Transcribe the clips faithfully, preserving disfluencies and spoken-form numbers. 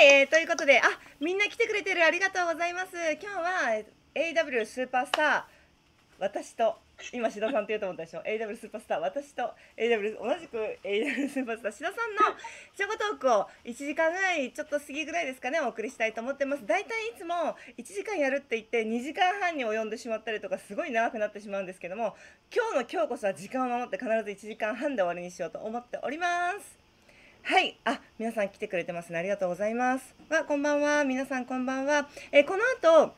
はい、えー、ということで、あ、みんな来てくれてる、ありがとうございます。今日は エーイーダブリュー スーパースター私と、今志田さんって言うと思ったでしょ。エーイーダブリュー スーパースター私と エーイーダブリュー 同じく エーイーダブリュー スーパースター志田さんのショコトークをいちじかんぐらいちょっと過ぎぐらいですかね、お送りしたいと思ってます。だいたいいつもいちじかんやるって言ってにじかんはんに及んでしまったりとか、すごい長くなってしまうんですけども、今日の今日こそは時間を守って必ずいちじかんはんで終わりにしようと思っております。はい、あ、皆さん来てくれてますね、ありがとうございます。わ、こんばんは、皆さんこんばんは。えー、この後、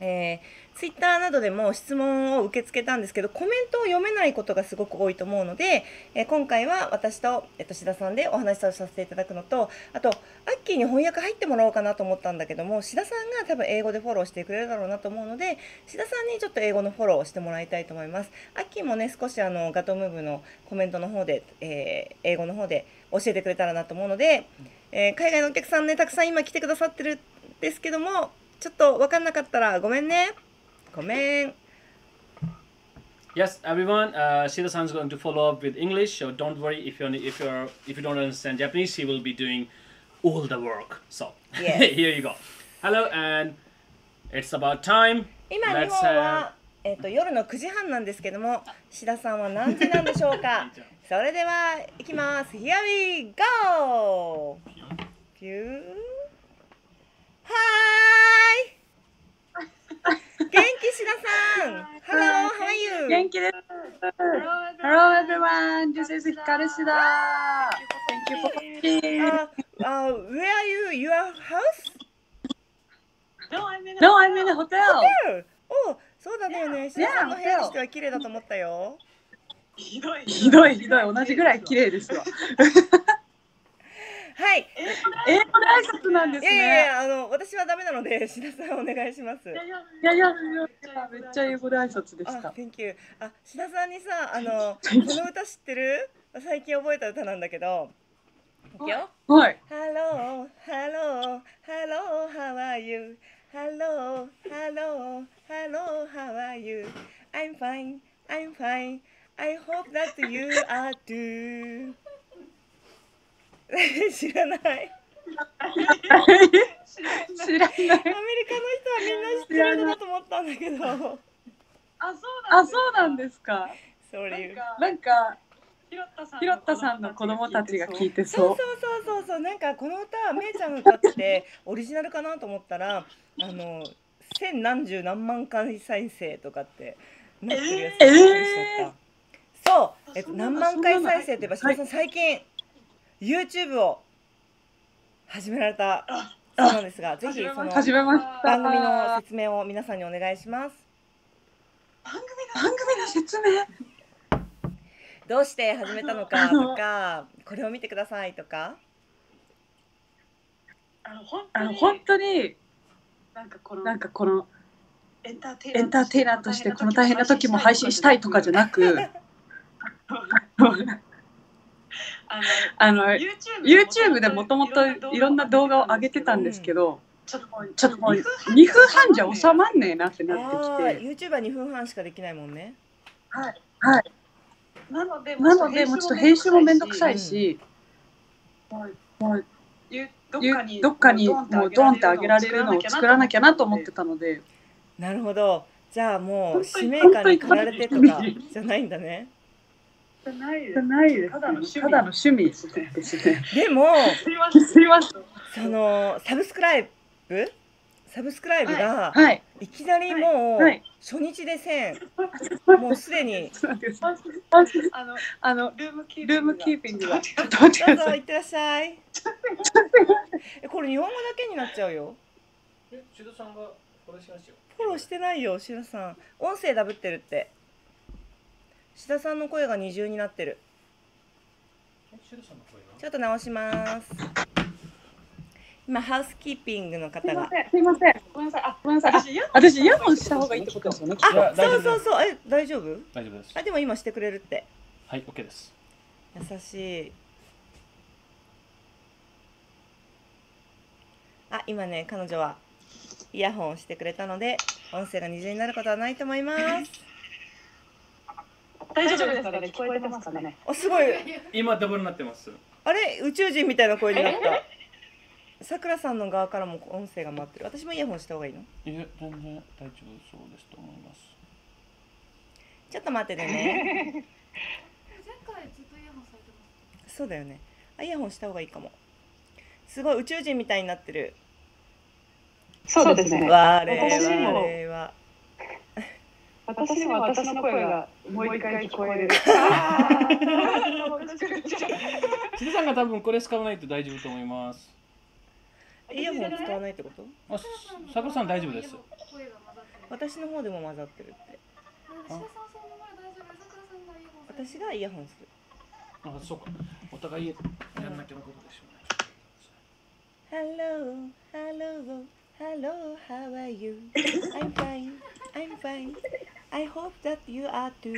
えー、ツイッターなどでも質問を受け付けたんですけど、コメントを読めないことがすごく多いと思うので、えー、今回は私と、えっと、志田さんでお話をさせていただくのと、あとアッキーに翻訳入ってもらおうかなと思ったんだけども、志田さんが多分英語でフォローしてくれるだろうなと思うので、志田さんにちょっと英語のフォローをしてもらいたいと思います。アッキーもね、少しあのガトムーブのコメントの方で、えー、英語の方で教えてくれたらなと思うので、えー、海外のお客さんね、たくさん今来てくださってるんですけども、ちょっと分かんなかったらごめんね。ごめん。Yes, everyone. Uh, Shida-san is going to follow up with English, so don't worry if you if you if you don't understand Japanese. She will be doing all the work. So yes. Here you go. Hello, and it's about time. 今日本はえっと夜のくじはんなんですけども、Shidaさんは何時なんでしょうか。それでは行きます。Here we go. ピュー。はい。元気、志田さん。 Hello, how are you? 元気です。 Hello, everyone. This is Hikaru Shida. Thank you for coming. Uh, uh, where are you? Your house? No, I'm in a hotel. No, I'm in a hotel. Hotel. Oh, そうだね。 志田さんの部屋としては綺麗だと思ったよ。 ひどい、ひどい。 同じぐらい綺麗ですわ。 はい。英語の挨拶なんですね。いやいや、あの私はダメなので、志田さんお願いします。いやいやいや、めっちゃ英語の挨拶でした。Thank you。あ、志田さんにさ、あのこの歌知ってる？最近覚えた歌なんだけど。いくよ。はい。Hello, hello, hello, how are you? Hello, hello, hello, how are you? I'm fine, I'm fine. I hope that you are too. 知らない。知らない。アメリカの人はみんな知ってるなと思ったんだけど。あ、そうなんですか。なんかひろったさんの子供たちが聞いてそう。そうそうそうそう。なんかこの歌、めいちゃんの歌ってオリジナルかなと思ったら、あの千何十何万回再生とかってなってるやつが出てきちゃった。そう。えっと何万回再生ってば、しばさん最近。YouTube を始められたそうなんですが、ぜひその番組の説明を皆さんにお願いします。番組の番組の説明。どうして始めたのかとか、これを見てくださいとか。あの本当に、あの本当になんかこのなんかこのエンターテイナーとしてこの大変な時も配信したいとかじゃなく。あの YouTube でもともといろんな動画を上げてたんですけど、ちょっともうにふんはんじゃ収まんねえなってなってきて、 YouTuber にふんはんしかできないもんね。はいはい。なのでもうちょっと編集もめんどくさいし、どっかにもうドンって上げられるのを作らなきゃなと思ってたので。なるほど。じゃあもう使命感に駆られてとかじゃないんだね。じゃないです。ただの趣味ですね。でも、すみません。そのサブスクライブ、サブスクライブがいきなりもう初日でせん、もうすでにあのルームキーピングが。どうぞいってらっしゃい。これ日本語だけになっちゃうよ。え、志田さんがフォローしますよ。フォローしてないよ、志田さん。音声ダブってるって。志田さんの声が二重になってる。ちょっと直します。今ハウスキーピングの方が。すみません。ごめんなさい。あ、ごめんなさい。私イヤホンした方がいいってことですよね。あ、そうそうそう。え、大丈夫？大丈夫です。あ、でも今してくれるって。はい、OK です。優しい。あ、今ね、彼女はイヤホンをしてくれたので、音声が二重になることはないと思います。大丈夫ですかね。聞こえてますかね。あ、すごい。今ダブルになってます。あれ、宇宙人みたいな声になった。さくらさんの側からも音声が回ってる。私もイヤホンした方がいいの？いや、全然大丈夫そうですと思います。ちょっと待っててね。前回ずっとイヤホンされてます。そうだよね。あ、イヤホンした方がいいかも。すごい宇宙人みたいになってる。そうですね。我々は。私も私の声がもう一回聞こえる。シダさんが多分これ使わないと大丈夫と思います。イヤホン使わないってこと？あ、サクラさん大丈夫です。私の方でも混ざってるって。私がイヤホンする。あ、そうか。お互いやんなきゃのことでしょうね。Hello, hello, hello. How are you? I'm fine. I'm fine. I hope that you are too.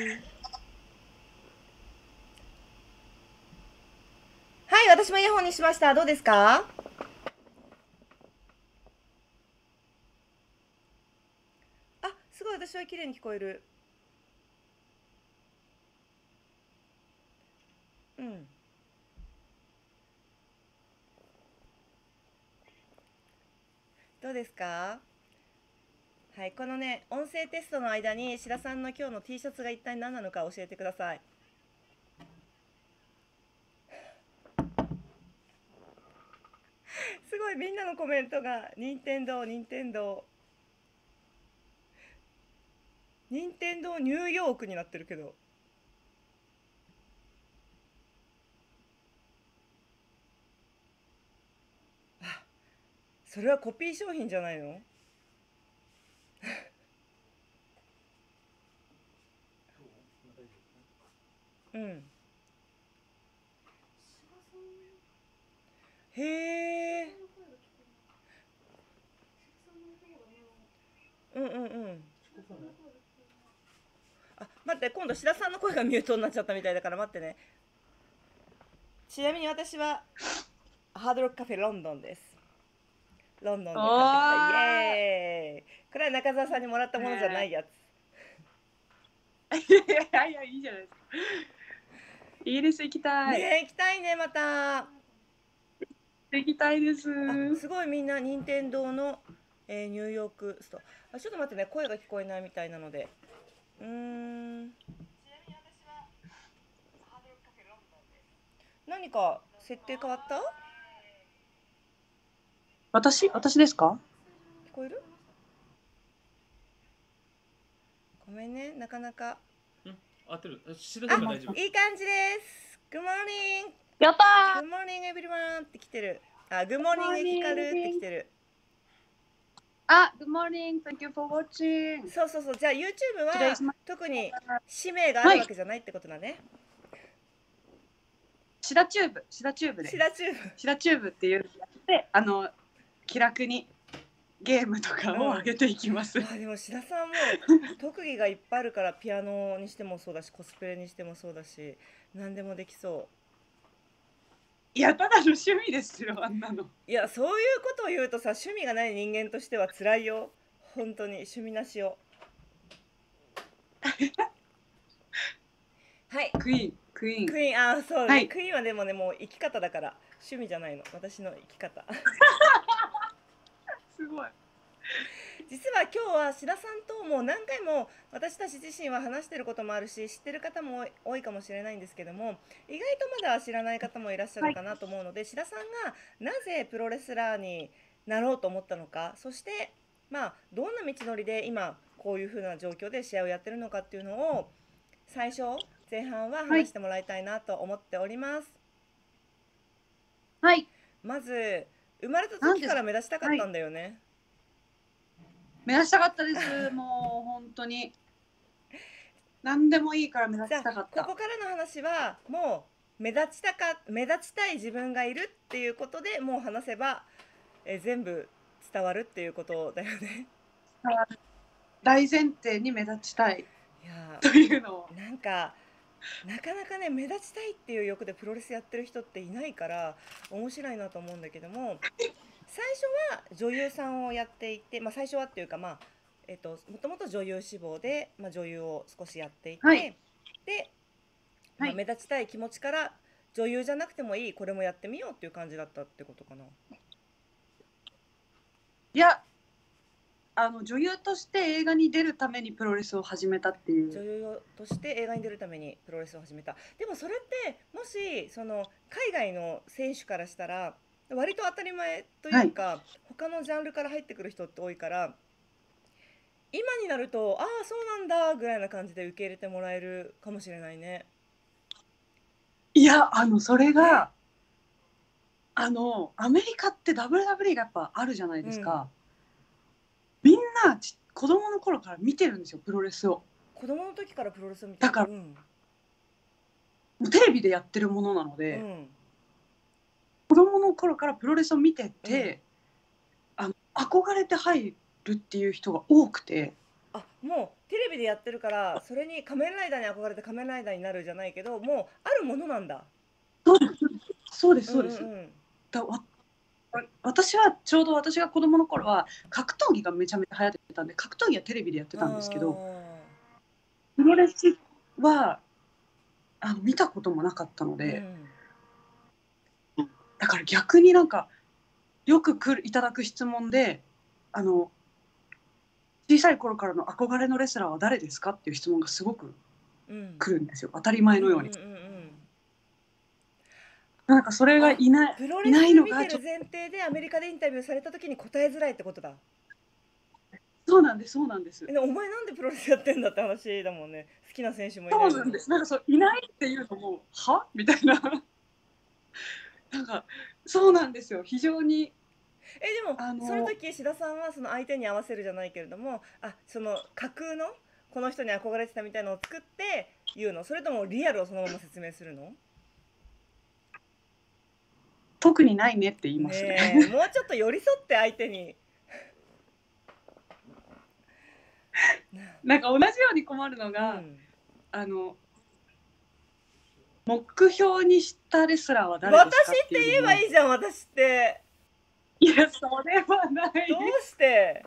はい、私もイヤホンにしました。どうですか？あ、すごい、私は綺麗に聞こえる。うん。どうですか？はい、このね、音声テストの間に志田さんの今日の T シャツが一体何なのか教えてください。すごい、みんなのコメントが任天堂、任天堂、任天堂ニューヨークになってるけど。それはコピー商品じゃないの？うん。へえ。うんうんうん。あ、待って、今度志田さんの声がミュートになっちゃったみたいだから待ってね。ちなみに私はハードロックカフェロンドンです。ロンドンで買ってきた。イエーイ。これは中澤さんにもらったものじゃないやつ。いやいや、いいじゃないですか。イギリス行きたい。ね、行きたいね、また。行きたいです。すごい、みんな任天堂の、えー、ニューヨークストア。ちょっと待ってね、声が聞こえないみたいなので。うーん。何か設定変わった？私、私ですか？聞こえる？ごめんね、なかなか。うん、合ってる。知らないから大丈夫。いい感じです。Good morning。やったー。Good morning everyone って来てる。あ、Good morning Hikaru って来てる。あ、Good morning。Thank you for watching。そうそうそう。じゃあ YouTube は特に使命があるわけじゃないってことだね。シダチューブ、シダチューブで。シダチューブ。シダチューブっていうやつで、あの。気楽にゲームとかを上げていきます。うん、あ、でも志田さんも特技がいっぱいあるから、ピアノにしてもそうだし、コスプレにしてもそうだし、何でもできそう。いや、ただの趣味ですよ、あんなの。いや、そういうことを言うとさ、趣味がない人間としては辛いよ。本当に趣味なしよ。はい。クイーン、クイーン。クイーン、あ、そうね、はい、クイーンはでもね、もう生き方だから、趣味じゃないの、私の生き方。すごい。実は今日は志田さんとも何回も私たち自身は話していることもあるし、知ってる方も多いかもしれないんですけども、意外とまだ知らない方もいらっしゃるかなと思うので、はい、志田さんがなぜプロレスラーになろうと思ったのか、そして、まあ、どんな道のりで今こういうふうな状況で試合をやってるのかっていうのを最初前半は話してもらいたいなと思っております。はい、まず生まれた時から目立ちたかったんだよね。はい、目立ちたかったです。もう本当に何でもいいから目立ちたかった。ここからの話はもう目立ちたか目立ちたい自分がいるっていうことでもう話せば、え全部伝わるっていうことだよね。大前提に目立ちたい。いやというのをなんか。なかなかね、目立ちたいっていう欲でプロレスやってる人っていないから面白いなと思うんだけども、最初は女優さんをやっていて、まあ、最初はっていうか、まあえっと、もともと女優志望で、まあ、女優を少しやっていて、はい、で、まあ、目立ちたい気持ちから女優じゃなくてもいい、これもやってみようっていう感じだったってことかな。いや、あの女優として映画に出るためにプロレスを始めたっていう。女優として映画に出るためにプロレスを始めた。でもそれってもしその海外の選手からしたら割と当たり前というか、はい、他のジャンルから入ってくる人って多いから今になるとああそうなんだぐらいな感じで受け入れてもらえるかもしれないね。いや、あのそれがあのアメリカって ダブリューダブリューイー がやっぱあるじゃないですか、うん、みんな子供の頃から見てるんですよプロレスを。子供の時からプロレスを見てる。だから、うん、もうテレビでやってるものなので、うん、子供の頃からプロレスを見てて、うん、あの憧れて入るっていう人が多くて。あ、もうテレビでやってるからそれに仮面ライダーに憧れて仮面ライダーになるじゃないけどもうあるものなんだ。そうですそうです。私はちょうど私が子どもの頃は格闘技がめちゃめちゃ流行ってたんで格闘技はテレビでやってたんですけどプロレスはあの見たこともなかったので、うん、だから逆になんかよく来るいただく質問であの小さい頃からの憧れのレスラーは誰ですかっていう質問がすごく来るんですよ、うん、当たり前のように。なんかそれがいないプロレス見てる前提でアメリカでインタビューされた時に答えづらいってことだ。そうなんですそうなんです。え、お前なんでプロレスやってんだって話だもんね。好きな選手もいないのに。そうなんです。なんかそういないっていうのもはみたいななんかそうなんですよ非常に。えでも、あのー、その時志田さんはその相手に合わせるじゃないけれどもあその架空のこの人に憧れてたみたいなのを作って言うのそれともリアルをそのまま説明するの？特にないねって言いますね。ねもうちょっと寄り添って相手になんか同じように困るのが、うん、あの目標にしたレスラーは誰ですかっていうの。私って言えばいいじゃん私って。いやそれはない。どうして？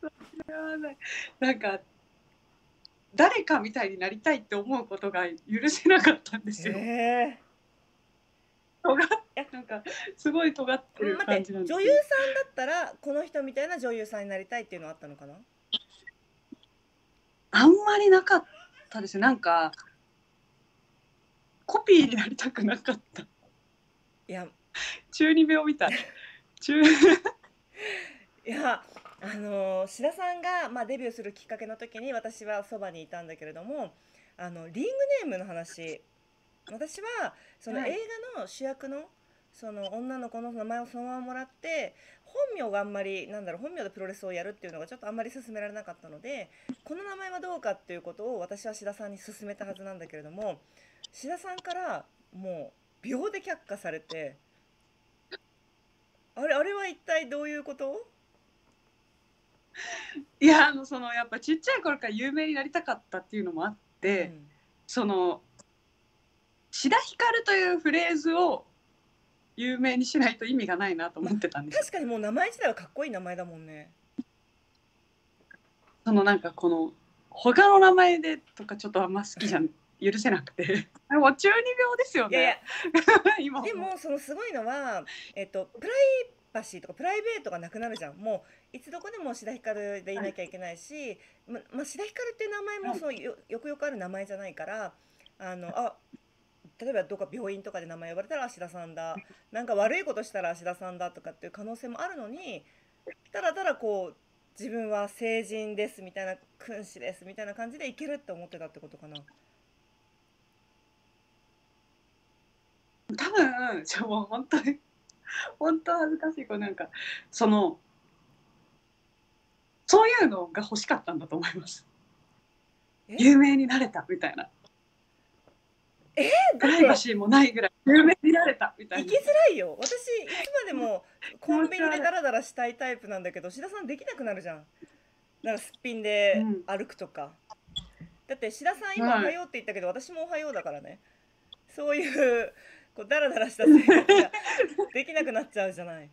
それはない。なんか誰かみたいになりたいって思うことが許せなかったんですよ。えー尖なんかすごい尖ってる感じなんです。女優さんだったらこの人みたいな女優さんになりたいっていうのはあったのかな？あんまりなかったです。なんかコピーになりたくなかった。いや中二病みたい。中いやあの志田さんがまあデビューするきっかけの時に私はそばにいたんだけれどもあのリングネームの話。私はその映画の主役のその女の子の名前をそのままもらって本名があんまりなんだろう本名でプロレスをやるっていうのがちょっとあんまり勧められなかったのでこの名前はどうかっていうことを私は志田さんに勧めたはずなんだけれども志田さんからもう秒で却下されてあれあれは一体どういうこと？いやあのそのやっぱちっちゃい頃から有名になりたかったっていうのもあって、うん、その。志田ヒカルというフレーズを有名にしないと意味がないなと思ってたんです。確かにもう名前自体はかっこいい名前だもんね。そのなんかこの他の名前でとかちょっとあんま好きじゃん許せなくてもう中二病ですよね。でもそのすごいのは、えっと、プライバシーとかプライベートがなくなるじゃん。もういつどこでも志田ヒカルでいなきゃいけないし、はい、ま、まあ、志田ヒカルっていう名前もその よ, よくよくある名前じゃないからあのあ例えばどっか病院とかで名前呼ばれたら志田さんだなんか悪いことしたら志田さんだとかっていう可能性もあるのにただただこう自分は成人ですみたいな君子ですみたいな感じでいけるって思ってたってことかな。多分ちょもう本当に本当恥ずかしいこうなんかそのそういうのが欲しかったんだと思います。有名になれたみたいな。えプライバシーもないぐらい有名になれたみたいな。行きづらいよ。私いつまでもコンビニでダラダラしたいタイプなんだけど志田さんできなくなるじゃん。なんかすっぴんで歩くとか、うん、だって志田さん今「おはよう」って言ったけど、はい、私も「おはよう」だからね。そういうこうダラダラした生活ができなくなっちゃうじゃない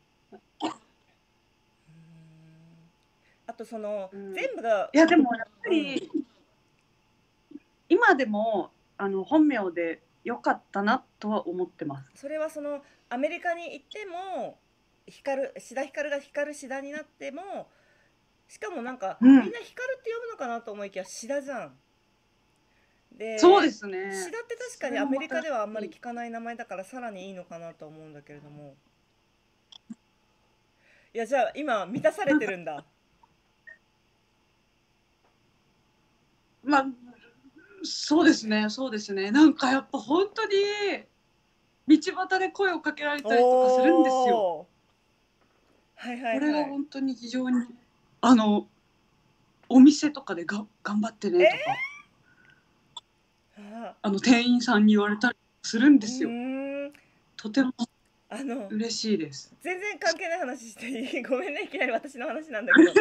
あとその、うん、全部がいやでもやっぱり、うん、今でもあの本名で良かったなとは思ってます。それはそのアメリカに行ってもヒカル、シダヒカルがヒカルシダになっても、しかもなんか、うん、みんなヒカルって呼ぶのかなと思いきやシダじゃん。で、そうですね。シダって確かにアメリカではあんまり聞かない名前だからさらにいいのかなと思うんだけれども。いや、じゃあ今満たされてるんだ。まあ、そうですね、そうですね。なんかやっぱ本当に道端で声をかけられたりとかするんですよ。はいはいはい、これが本当に非常にあのお店とかでが頑張ってねとか、えー、あの店員さんに言われたりするんですよ。とてもあの嬉しいです。全然関係ない話していい？ごめんね、いきなり私の話なんだけど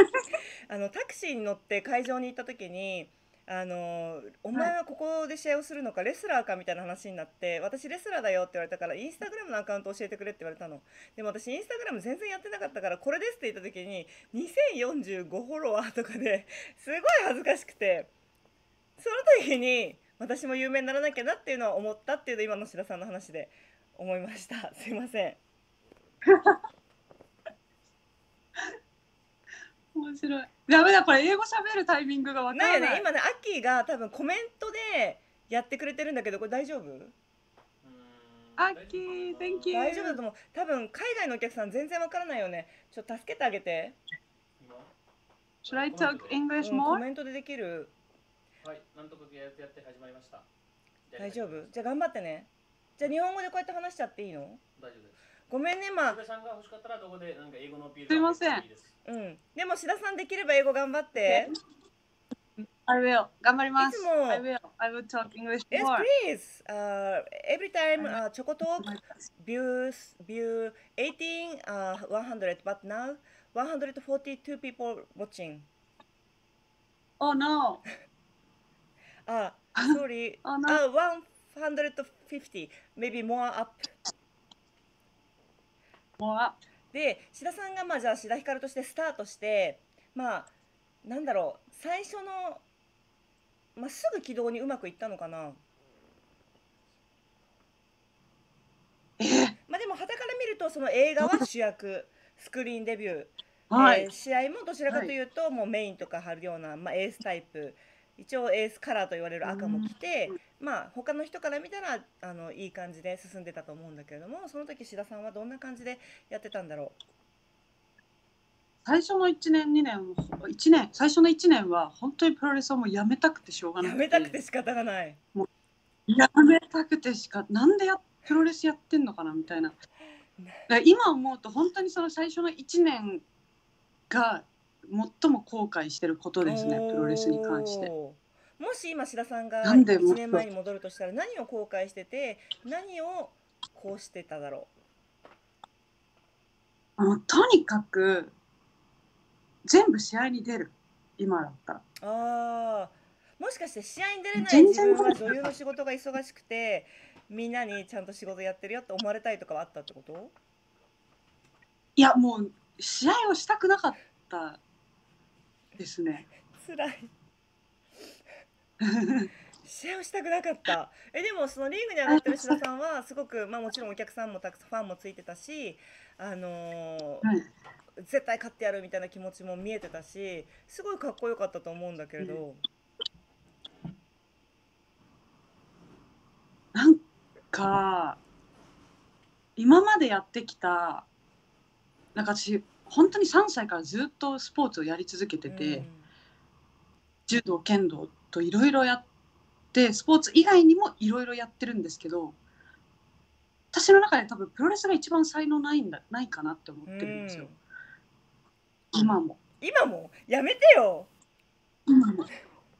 あのタクシーに乗って会場に行った時に、あのお前はここで試合をするのか、はい、レスラーかみたいな話になって、私レスラーだよって言われたから、インスタグラムのアカウント教えてくれって言われたの。でも私インスタグラム全然やってなかったから、これですって言った時ににせんよんじゅうごフォロワーとかですごい恥ずかしくて、その時に私も有名にならなきゃなっていうのは思ったっていうのを今の志田さんの話で思いました。すいません面白い。ダメだ、これ英語喋るタイミングがわからない。ないよね。今ね、アッキーが多分コメントでやってくれてるんだけど、これ大丈夫？アッキー、Thank you。大丈夫だと思う。多分海外のお客さん全然わからないよね。ちょっと助けてあげて。Should I talk English more？ コメントでできる。はい、なんとかやって始まりました。大丈夫？じゃあ頑張ってね。じゃあ日本語でこうやって話しちゃっていいの？大丈夫です。ごめんね、まあ、志田さんが欲しかったらどこでなんか英語のアピールができたらいいです。すいません。うん。でも志田さんできれば英語頑張って。I will. 頑張ります。いつも。I will. I will talk English more. Yes, please. Uh, every time, uh, Choco Talk views view eighteen, uh, one hundred, but now one hundred forty-two people watching. Oh no. Ah, sorry. Oh no. Uh, one hundred fifty, maybe more up.で、志田さんがまあじゃあ志田ひかるとしてスタートして、まあなんだろう、最初の、まあ、すぐ軌道にうまくいったのかな。まあでも傍から見ると、その映画は主役、スクリーンデビュー、はい、えー、試合もどちらかというと、はい、もうメインとか張るような、まあ、エースタイプ、一応エースカラーと言われる赤も着て、まあ他の人から見たらあのいい感じで進んでたと思うんだけれども、その時志田さんはどんな感じでやってたんだろう。最初のいちねんにねん、いちねん、最初のいちねんは本当にプロレスをもうやめたくてしょうがない。やめたくて仕方がない。もうやめたくてしか、なんでやプロレスやってんのかなみたいな。今思うと本当にその最初のいちねんが最も後悔してることですね、プロレスに関して。もし今志田さんがいちねんまえに戻るとしたら、何を後悔してて、何をこうしてただろう。あのとにかく全部試合に出る、今だったら。あー、もしかして試合に出れない自分は女優の仕事が忙しくて、みんなにちゃんと仕事やってるよって思われたいとかはあったってこと？いや、もう試合をしたくなかったですね。辛い試合をしたくなかった。え、でもそのリーグに上がってる志田さんはすごく、まあ、もちろんお客さんもたくさんファンもついてたし、あのーうん、絶対勝ってやるみたいな気持ちも見えてたし、すごいかっこよかったと思うんだけれど、うん、なんか今までやってきた、なんか私本当にさんさいからずっとスポーツをやり続けてて、うん、柔道剣道といろいろやって、スポーツ以外にもいろいろやってるんですけど、私の中で多分プロレスが一番才能ないんだないかなって思ってるんですよ、うん、今も今もやめてよ今も。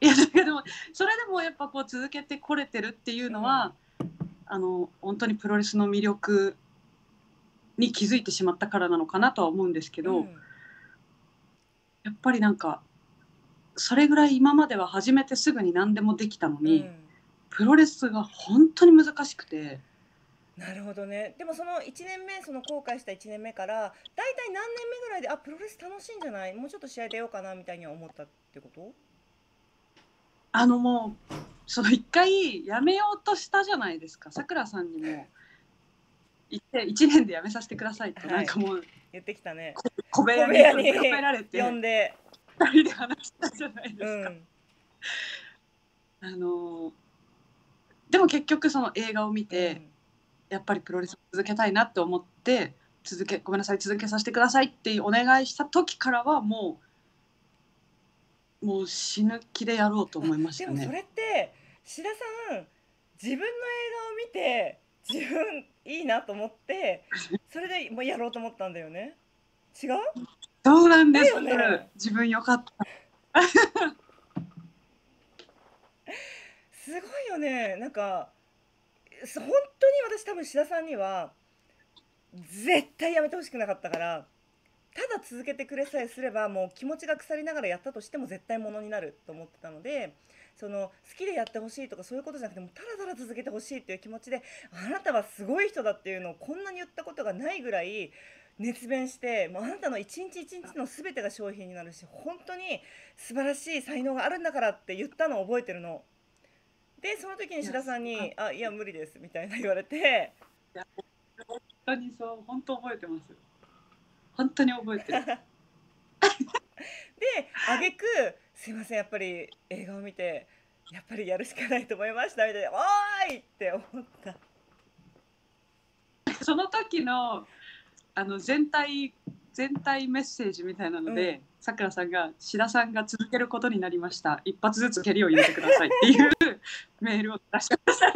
いや、だけどそれでもやっぱこう続けてこれてるっていうのは、うん、あの本当にプロレスの魅力に気づいてしまったからなのかなとは思うんですけど、うん、やっぱりなんかそれぐらい今までは始めてすぐに何でもできたのに、うん、プロレスが本当に難しくて。なるほどね。でもそのいちねんめ、その後悔したいちねんめからだいたい何年目ぐらいで、あ、プロレス楽しいんじゃない、もうちょっと試合出ようかなみたいには思ったってこと？あのもうそのいっかいやめようとしたじゃないですか、さくらさんにも。いちねんでやめさせてくださいって、はい、なんかもう言ってきたね。小部屋に呼んでふたりで話したじゃないですか、うん、あのでも結局その映画を見て、うん、やっぱりプロレスを続けたいなって思って続けごめんなさい続けさせてくださいってお願いした時からはもうもう死ぬ気でやろうと思いましたね。でもそれって志田さん自分の映画を見て自分いいなと思ってそれでもうやろうと思ったんだよね。違う？そうなんです、ね、自分よかったすごいよね。なんか本当に私多分志田さんには絶対やめてほしくなかったから、ただ続けてくれさえすればもう気持ちが腐りながらやったとしても絶対ものになると思ってたので、その好きでやってほしいとかそういうことじゃなくてもうたらたら続けてほしいっていう気持ちで、あなたはすごい人だっていうのをこんなに言ったことがないぐらい熱弁して、もうあなたの一日一日の全てが商品になるし本当に素晴らしい才能があるんだからって言ったのを覚えてるの。でその時に志田さんに「あいや無理です」みたいな言われて。いや本当にそう、本当覚えてます、本当に覚えてるで挙句すいませんやっぱり映画を見てやっぱりやるしかないと思いましたみたいな「おーい!」って思ったその時のあの全体全体メッセージみたいなので、さくらさんが「志田さんが続けることになりました、一発ずつ蹴りを入れてください」っていうメールを出しました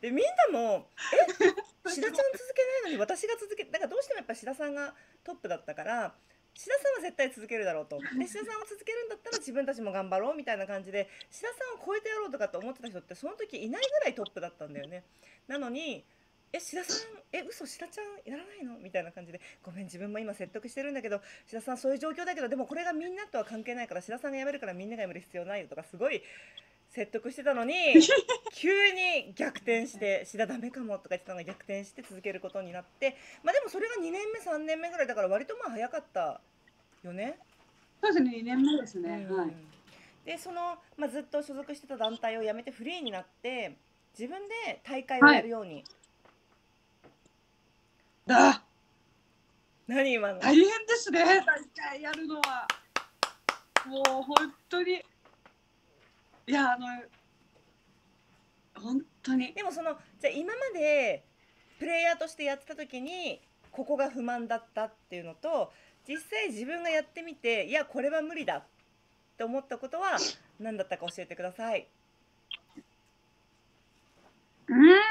でみんなも「え志田ちゃん続けないのに私が続け」だからどうしてもやっぱ志田さんがトップだったから志田さんは絶対続けるだろうと、で志田さんを続けるんだったら自分たちも頑張ろうみたいな感じで志田さんを超えてやろうとかって思ってた人ってその時いないぐらいトップだったんだよね。なのにえ志田さんえ嘘志田ちゃんやらないのみたいな感じで、ごめん自分も今説得してるんだけど志田さんそういう状況だけどでもこれがみんなとは関係ないから志田さんが辞めるからみんなが辞める必要ないよとかすごい説得してたのに急に逆転して志田ダメかもとか言ってたのが逆転して続けることになって、まあでもそれがにねんめさんねんめぐらいだから割とまあ早かったよね。そうですねにねんめですね、うん、はい。でその、まあ、ずっと所属してた団体を辞めてフリーになって自分で大会をやるように、はいだ何今の大変ですね大会やるのはもう本当にいやあの本当にでもそのじゃあ今までプレイヤーとしてやってた時にここが不満だったっていうのと実際自分がやってみていやこれは無理だって思ったことは何だったか教えてください。うーん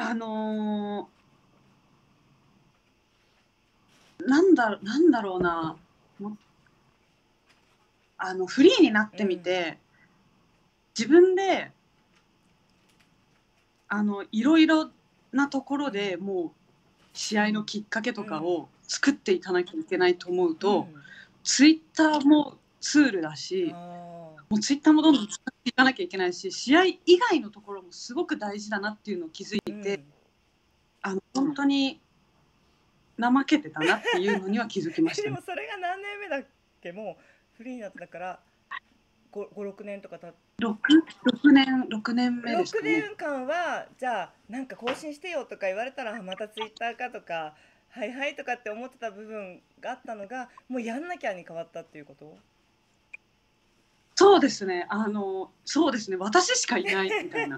あのー、なんだ、なんだろうなあのフリーになってみて、うん、自分であのいろいろなところでもう試合のきっかけとかを作っていかなきゃいけないと思うと、うん、ツイッターもツールだし、うん、もうツイッターもどんどん使っていかなきゃいけないし試合以外のところもすごく大事だなっていうのを気づいて。うん、あの本当に怠けてたなっていうのには気づきました、ね、でもそれが何年目だっけもうフリーになってだからごろくねんとかたって ろくねんめですかね。ろくねんかんはじゃあなんか更新してよとか言われたらまたツイッターかとかはいはいとかって思ってた部分があったのがもうやんなきゃに変わったっていうこと。そうですねあのそうですね私しかいないみたいな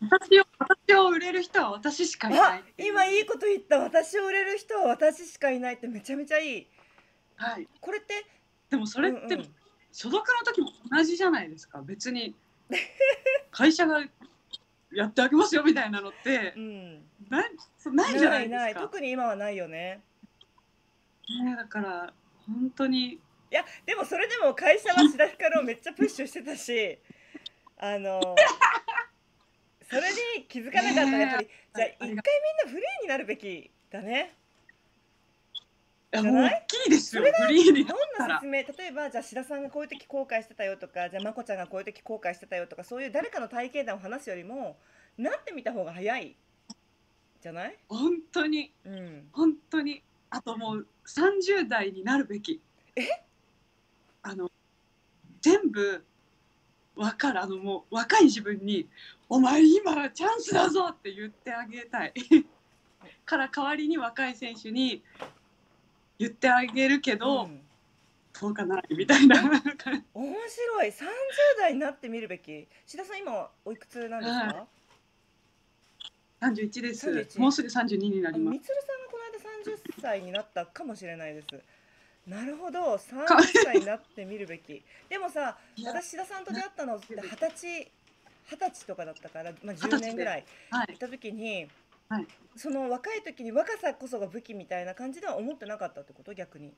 私を、私を売れる人は私しかいない。今いいこと言った。私を売れる人は私しかいないってめちゃめちゃいい、はい、これってでもそれって、うんうん、所属の時も同じじゃないですか。別に会社がやってあげますよみたいなのって、うん、な, ないじゃないですか。ないない特に今はないよね。ねだから本当にいやでもそれでも会社は志田ひかるをめっちゃプッシュしてたしあのそれに気づかなかったらやっぱりじゃあ一回みんなフリーになるべきだね。じゃない？大きいですよ。フリーになったらどんな説明例えばじゃあ志田さんがこういう時後悔してたよとかじゃあまこちゃんがこういう時後悔してたよとかそういう誰かの体験談を話すよりもなってみた方が早いじゃない？本当に、うん、本当にあともうさんじゅうだいになるべき。え？あの全部分かるあのもう若い自分に「お前今チャンスだぞ」って言ってあげたいから代わりに若い選手に言ってあげるけど、うん、そうかないみたいな。面白い。さんじゅうだいになってみるべき。志田さん今おいくつなんですか？はい、さんじゅういちです。さんじゅういちもうすぐさんじゅうにになります。みつるさんがこの間さんじゅっさいになったかもしれないです。なるほど、さんじゅっさいになってみるべき。でもさ、私志田さんと出会ったのってはたち、はたちとかだったから、まあ、じゅうねんぐらい行った時に、はい、その若い時に若さこそが武器みたいな感じでは思ってなかったってこと？逆に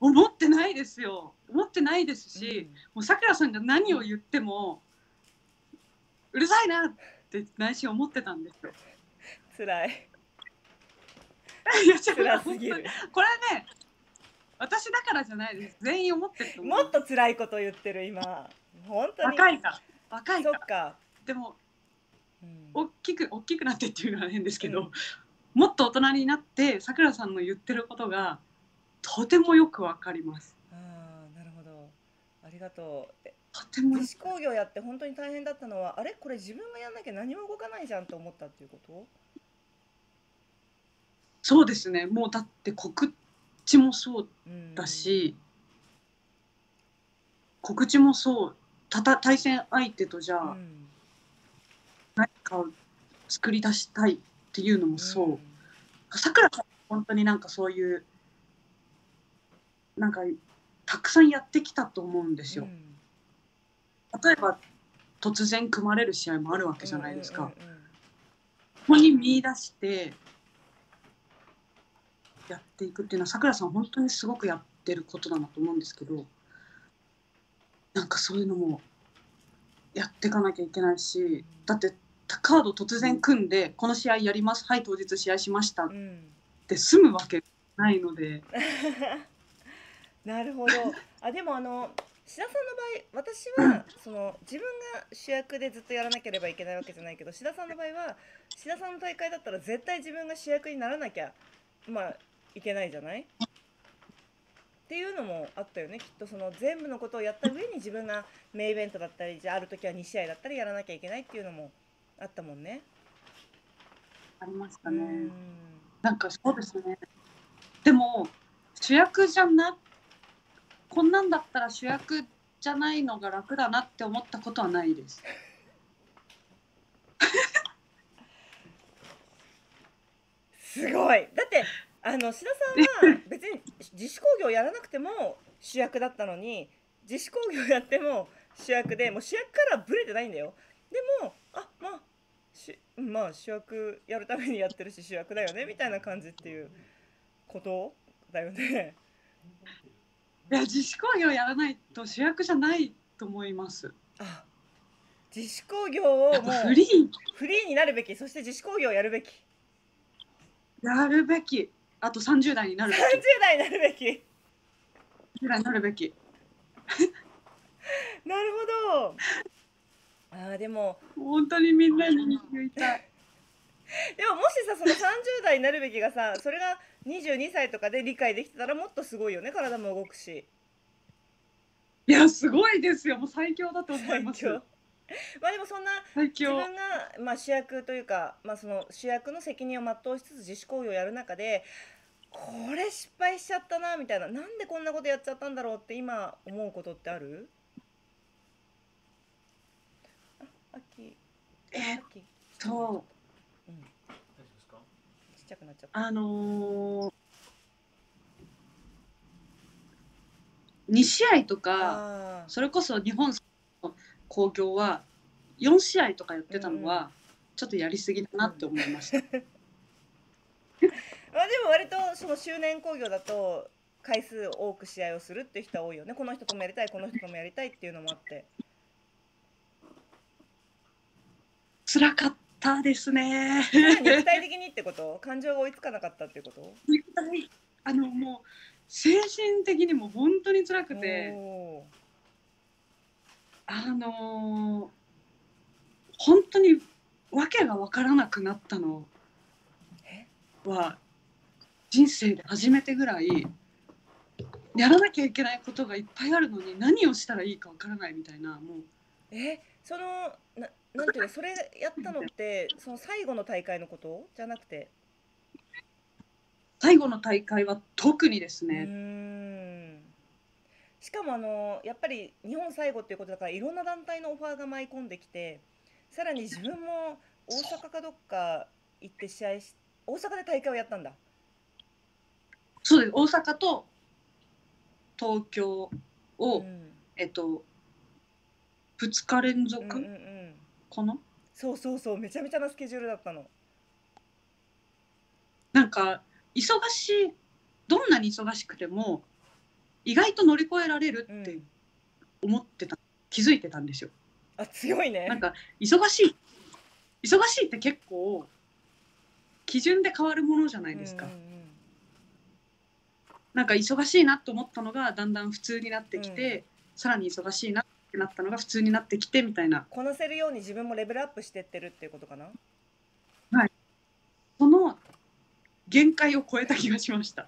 思ってないですよ。思ってないですし、うん、もうさくらさんが何を言っても、うん、うるさいなって内心思ってたんですよ。辛い。いや、辛すぎる。これはね、私だからじゃないです。全員思ってると思う。もっと辛いこと言ってる今。本当に若いから。若いから。そっか。でも、うん、大きく大きくなってっていうのは変ですけど、うん、もっと大人になってさくらさんの言ってることがとてもよくわかります。ああ、なるほど。ありがとう。とても。西工業やって本当に大変だったのは、あれこれ自分がやんなきゃ何も動かないじゃんと思ったっていうこと？そうですね。もうだって告知もそうだし、告知もそう。たた対戦相手とじゃあ何かを作り出したいっていうのもそう。さくらさん本当になんかそういう。なんかたくさんやってきたと思うんですよ。うん、例えば突然組まれる試合もあるわけじゃないですか。ここに見出してやっていくっていうのはさくらさん本当にすごくやってることだなと思うんですけど、なんかそういうのもやっていかなきゃいけないし、だってカード突然組んで、うん、この試合やります、はい当日試合しましたって済むわけないので。なるほど。あ、でもあの志田さんの場合、私はその自分が主役でずっとやらなければいけないわけじゃないけど、志田さんの場合は志田さんの大会だったら絶対自分が主役にならなきゃ、まあ、いけないじゃないっていうのもあったよね。きっとその全部のことをやった上に自分がメインイベントだったり、じゃあ、ある時はにしあいだったりやらなきゃいけないっていうのもあったもんね。ありましたね。うん、なんかそうですね。でも主役じゃなこんなんだったら主役じゃないのが楽だなって思ったことはないです。すごい。だってあの志田さんは別に自主興行やらなくても主役だったのに、自主興行やっても主役で、もう主役からブレてないんだよ。でもあ、まあしまあ主役やるためにやってるし主役だよねみたいな感じっていうことだよね。いや、自主興行やらないと主役じゃないと思います。あ、自主興行をもうフリーフリーになるべき、そして自主興行をやるべき。やるべき。あとさんじゅうだいになるべき。さんじゅうだいになるべき。さんじゅうだいになるべき。なるほど。ああ、でも本当にみんなに言いたい。でももしさ、そのさんじゅうだいになるべきがさ、それがにじゅうにさいとかで理解できてたらもっとすごいよね。体も動くし。いや、すごいですよ。もう最強だと思います。最強。まあでもそんな自分が、まあ、主役というか、まあ、その主役の責任を全うしつつ自主行為をやる中で、これ失敗しちゃったなみたいな、なんでこんなことやっちゃったんだろうって今思うことってある？あ、あき。えっと。あのー、にしあいとか、それこそ日本の興行はよんしあいとかやってたのは、うん、ちょっとやりすぎだなって思いました。うん、まあでも割とその周年興行だと回数多く試合をするっていう人は多いよね。この人ともやりたい、この人ともやりたいっていうのもあって。辛かった。たですね。肉体的にってこと、感情が追いつかなかったってこと。肉体、あのもう精神的にも本当に辛くて、あのー、本当に訳が分からなくなったのは人生で初めてぐらい、やらなきゃいけないことがいっぱいあるのに何をしたらいいか分からないみたいな、もう。え、そのな。なんていうの、それやったのってその最後の大会のことじゃなくて、最後の大会は特にですね。うーん、しかもあのやっぱり日本最後っていうことだから、いろんな団体のオファーが舞い込んできて、さらに自分も大阪かどっか行って試合し、大阪で大会をやったんだ。そうです、大阪と東京を、うん、えっとふつか連続かな、うんうんうん、そうそうそう、めちゃめちゃなスケジュールだったの。なんか忙しい、どんなに忙しくても意外と乗り越えられるって思ってた、うん、気づいてたんですよ。あ、強いね。なんか忙しい忙しいって結構基準で変わるものじゃないですか、うんうんうん、なんか忙しいなと思ったのがだんだん普通になってきて、うん、さらに忙しいなってなったのが普通になってきてみたいな、こなせるように自分もレベルアップしてってるっていうことかな。はい、その限界を超えた気がしました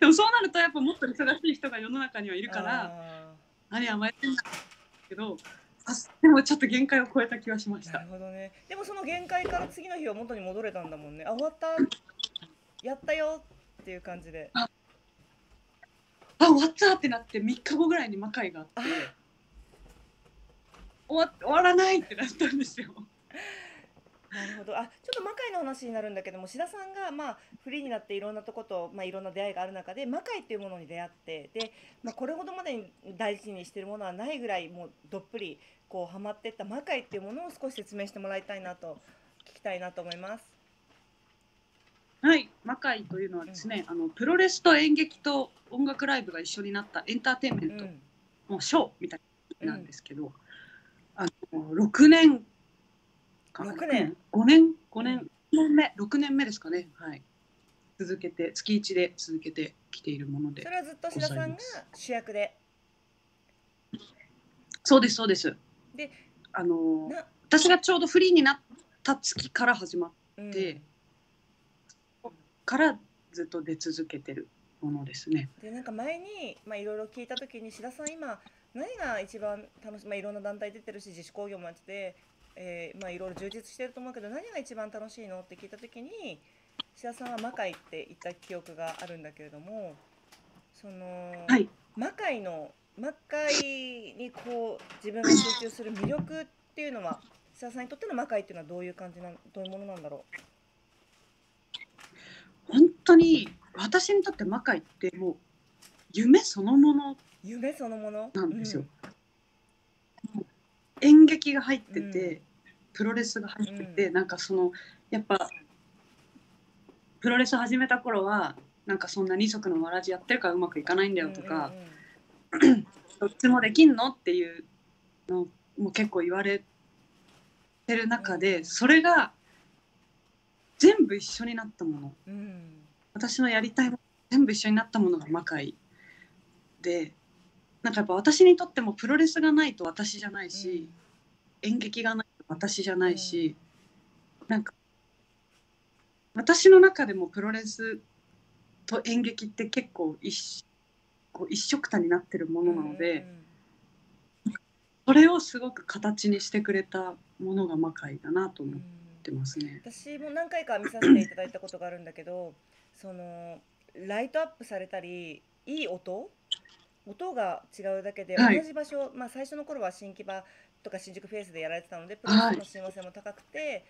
でもそうなるとやっぱもっと忙しい人が世の中にはいるから、何甘えてんだけど、でもちょっと限界を超えた気がしました。なるほど、ね、でもその限界から次の日は元に戻れたんだもんね。あ、終わったやったよっていう感じで、ああ終わったってなってみっかごぐらいに魔界があって、終わ、終わらないってなったんですよ。なるほど。あ、ちょっと魔界の話になるんだけども、志田さんが、まあ、フリーになっていろんなとこと、まあ、いろんな出会いがある中で魔界っていうものに出会って、で、まあ、これほどまでに大事にしているものはないぐらいもうどっぷりこうハマっていった魔界っていうものを少し説明してもらいたいなと、聞きたいなと思います。はい、魔界というのはですね、うん、あのプロレスと演劇と音楽ライブが一緒になったエンターテインメントのショーみたいなんですけど、うん、あのろくねんろくねんごねんごねん、ごねんめろくねんめですかね、はい、続けて月いちで続けてきているもので、それはずっと志田さんが主役で。そうですそうです。で、あの私がちょうどフリーになった月から始まって、うん、からずっと出続けてるものですね。で、なんか前にまあいろいろ聞いた時に、志田さん今何が一番楽しい、まあ、いろんな団体出てるし自主興行もあって、えーまあ、いろいろ充実してると思うけど、何が一番楽しいのって聞いたときに、志田さんは魔界って言った記憶があるんだけれども、その、はい、魔界の魔界にこう自分が集中する魅力っていうのは、志田さんにとっての魔界っていうのはどういう感じな、どういうものなんだろう。本当に私にとって魔界ってもう夢そのもの、夢そのものなんですよ。演劇が入ってて、うん、プロレスが入ってて、うん、なんかそのやっぱプロレス始めた頃はなんかそんな二足のわらじやってるからうまくいかないんだよとか、うんうんうん、どっちもできんのっていうのも結構言われてる中で、うん、それが全部一緒になったもの、うん、私のやりたいもの全部一緒になったものが魔界で。なんかやっぱ私にとってもプロレスがないと私じゃないし、うん、演劇がないと私じゃないし、うん、なんか私の中でもプロレスと演劇って結構一、こう一緒くたになってるものなので、うん、それをすごく形にしてくれたものが魔界だなと思ってますね、うん、私も何回か見させていただいたことがあるんだけどそのライトアップされたりいい音音が違うだけで、同じ場所、はい、まあ、最初の頃は新木場とか新宿フェイスでやられてたのでプロレスの親和性も高くて、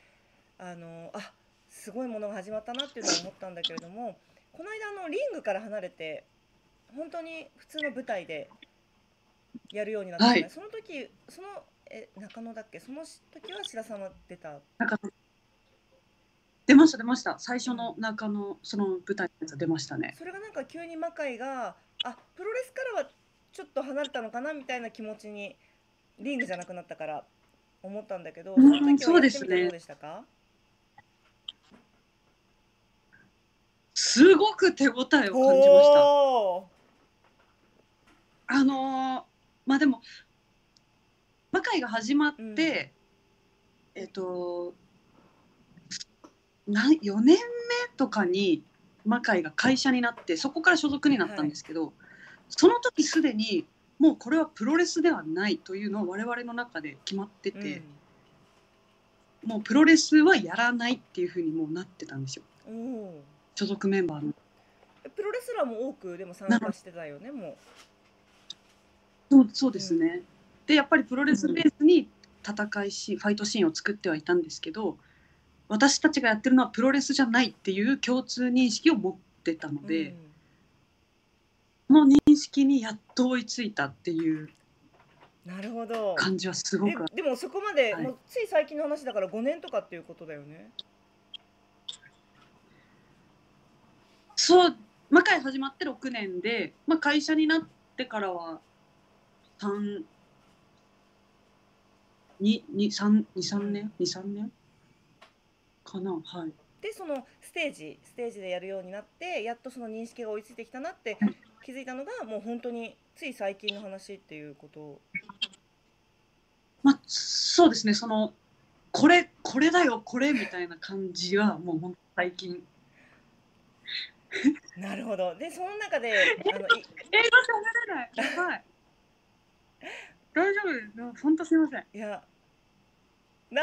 はい、あのあすごいものが始まったなっていうのは思ったんだけれども、この間のリングから離れて本当に普通の舞台でやるようになった、はい、その時そのえ中野だっけ、その時は志田さんは出た、なんか出ました出ました最初の中野、その舞台のやつ出ましたね。それがなんか急に魔界があプロレスからはちょっと離れたのかなみたいな気持ちにリングじゃなくなったから思ったんだけど、その時はやってみてどうでしたか？うん、すごく手応えを感じました。あのまあでも魔界が始まって、うん、えっとなよねんめとかに魔界が会社になって、そこから所属になったんですけど、はい、その時すでにもうこれはプロレスではないというのを我々の中で決まってて、うん、もうプロレスはやらないっていうふうにもうなってたんですよ、お所属メンバーの。プロレスラーも多くでも参加してたよね、もう。そう、そうですね、うん、でやっぱりプロレスベースに戦いし、うん、ファイトシーンを作ってはいたんですけど、私たちがやってるのはプロレスじゃないっていう共通認識を持ってたので、うん、その認識にやっと追いついたっていう感じはすごくある。なるほど。でもそこまで、はい、もうつい最近の話だからごねんとかっていうことだよね。そう、魔界始まってろくねんで、まあ、会社になってからはさん、に、に、さん、に、さんねん、に、さんねんかな、はい。でそのステージステージでやるようになって、やっとその認識が追いついてきたなって気づいたのがもう本当につい最近の話っていうこと。まあ、そうですね、そのこれこれだよこれみたいな感じはもう本当最近。なるほど。でその中で英語喋れない、やばい。大丈夫、本当すみません。いやな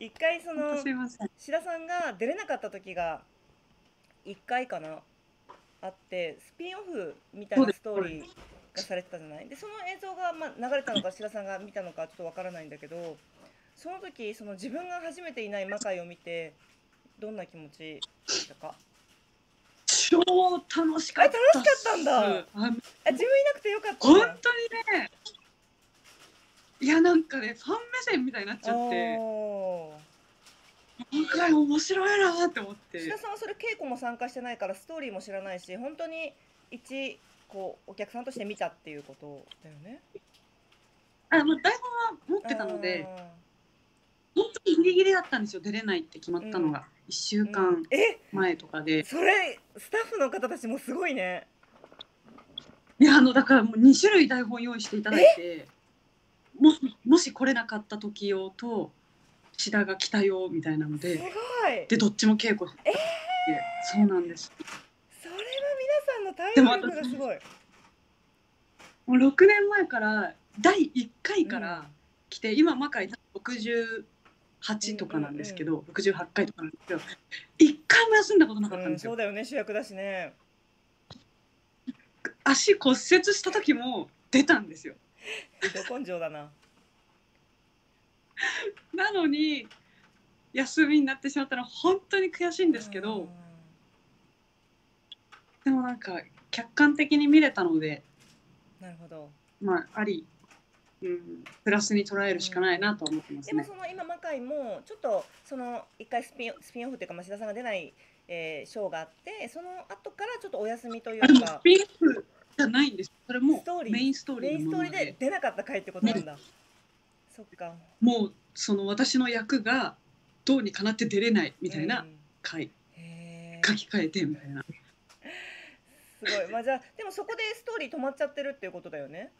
一回その志田さんが出れなかった時がいっかいかなあって、スピンオフみたいなストーリーがされてたじゃない。でその映像が、まあ、流れたのか志田さんが見たのかちょっとわからないんだけど、その時その自分が初めていない魔界を見てどんな気持ちでしたか？超楽しかった。楽しかったんだ。あ自分いなくてよかった。本当にね。いやなんかね、ファン目線みたいになっちゃって、今回面白いなって思って。志田さんはそれ稽古も参加してないからストーリーも知らないし、本当に一こうお客さんとして見たっていうことだよね。あ、もう台本は持ってたので、本当にギリギリだったんですよ。出れないって決まったのがいっしゅうかんまえとかで。うん、それスタッフの方たちもすごいね。いやあのだからもうにしゅるい台本用意していただいて。も, もし来れなかった時用と志田が来たよみたいなので、すごいでどっちも稽古して、えー、そうなんです。それは皆さんの体力がすごい。もうろくねんまえからだいいっかいから来て、うん、今魔界ろくじゅうはちとかなんですけど、うんうん、ろくじゅうはちかいとかなんですけど、いっかいも休んだことなかったんですよ、うん、そうだよね、主役だしね。足骨折した時も出たんですよ。根性だな。なのに休みになってしまったのは本当に悔しいんですけど、でもなんか客観的に見れたので、なるほど、まああり、うん、プラスに捉えるしかないなと思ってますね。でもその今魔界もちょっとそのいっかいスピンスピンオフというか志田さんが出ない、えー、ショーがあって、その後からちょっとお休みというか。じゃないんです。それもメインストーリー、メインストーリーで出なかった回ってことなんだ。そっか。もうその私の役がどうにかなって出れないみたいな回、書き換えてみたいな。すごい。まあじゃあでもそこでストーリー止まっちゃってるっていうことだよね。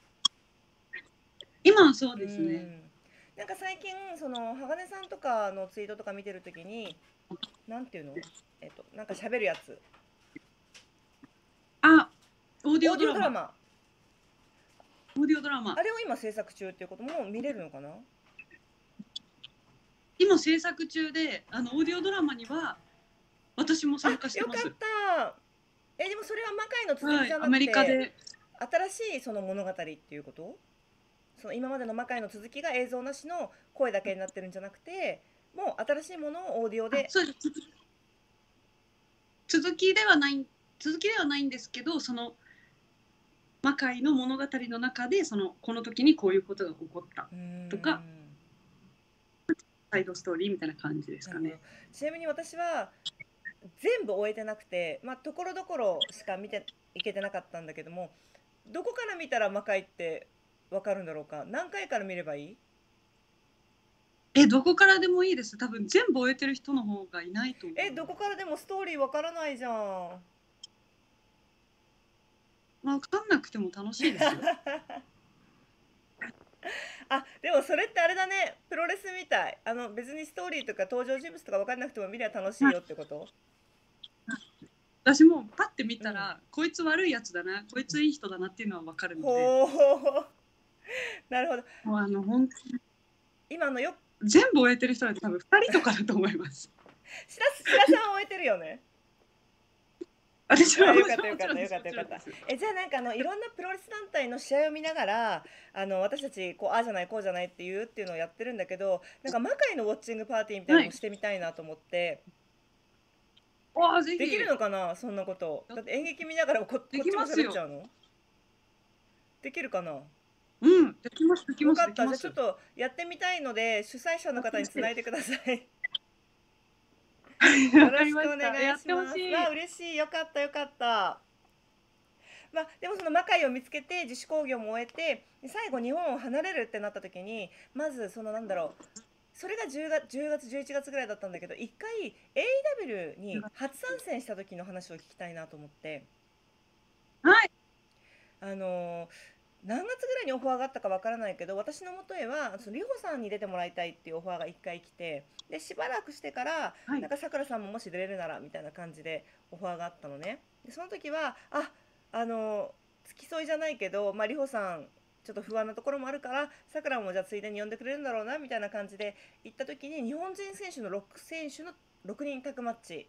今はそうですね。なんか最近その鋼さんとかのツイートとか見てるときに、なんていうの？えっとなんか喋るやつ。あ。オーディオドラマ、オーディオドラマ、あれを今制作中っていうことも見れるのかな？今制作中で、あのオーディオドラマには私も参加してます。よかった。え、でもそれは魔界の続きじゃなくて、はい、アメリカで新しいその物語っていうこと？その今までの魔界の続きが映像なしの声だけになってるんじゃなくて、もう新しいものをオーディオで。そうです。続きではない、続きではないんですけど、その魔界の物語の中でそのこの時にこういうことが起こったとかサイドストーリーみたいな感じですかね。ちなみに私は全部終えてなくて、まあところどころしか見ていけてなかったんだけども、どこから見たら魔界ってわかるんだろうか？何回から見ればいい？え、どこからでもいいです。多分全部終えてる人の方がいないと思う。え、どこからでもストーリーわからないじゃん。分かんなくても楽しいですよ。あ、でもそれってあれだね、プロレスみたい。あの別にストーリーとか登場人物とか分かんなくても見れば楽しいよってこと？私もパッて見たら、うん、こいつ悪いやつだな、こいついい人だなっていうのは分かるので。なるほど。もうあの本当に今のよ全部終えてる人は多分ふたりとかだと思います。しらしらさん終えてるよね。私はよかったよかったよかったよかった。えじゃあなんかあのいろんなプロレス団体の試合を見ながらあの私たちこうああじゃないこうじゃないっていうっていうのをやってるんだけど、なんか魔界のウォッチングパーティーみたいなのもしてみたいなと思って。はい、あぜひできるのかなそんなこと。だって演劇見ながら こ, こっちも喋っちゃうの？ で, できるかな。うんできますできます。よかったじゃあちょっとやってみたいので主催者の方につないでください。よろしくお願いします。やってほしい。まあ嬉しい。よかったよかった。まあでもその魔界を見つけて自主興行も終えて最後日本を離れるってなった時にまずそのなんだろうそれがじゅうがつじゅうがつじゅういちがつぐらいだったんだけど一回 エーイーダブリュー に初参戦した時の話を聞きたいなと思って。はい。あの何月ぐらいにオファーがあったかわからないけど、私の元へはそのリホさんに出てもらいたいっていうオファーがいっかい来て、でしばらくしてから、はい、なんかさくらさんももし出れるならみたいな感じでオファーがあったのね。でその時はああの付き添いじゃないけど、まあ、リホさんちょっと不安なところもあるからさくらもじゃあついでに呼んでくれるんだろうなみたいな感じで行った時に日本人選手のろくせんしゅのろくにんタッグマッチ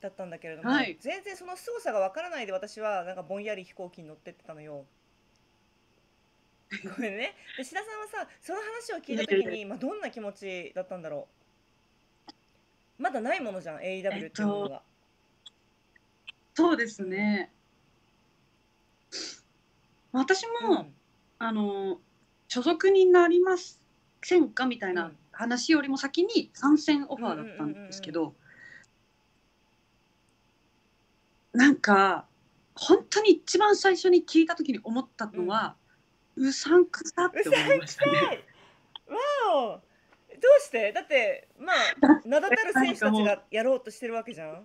だったんだけれども、はい、全然その凄さがわからないで私はなんかぼんやり飛行機に乗ってってたのよ。ごめんね。で志田さんはさその話を聞いた時に、まあ、どんな気持ちだったんだろう。まだないものじゃん エーイーダブリュー っていうものが、えっと、そうですね。私も、うん、あの所属になりませんかみたいな話よりも先に参戦オファーだったんですけど、なんか本当に一番最初に聞いた時に思ったのは、うんうさんくさって思いましたね。わお。どうして？だってまあ名だたる選手たちがやろうとしてるわけじゃん。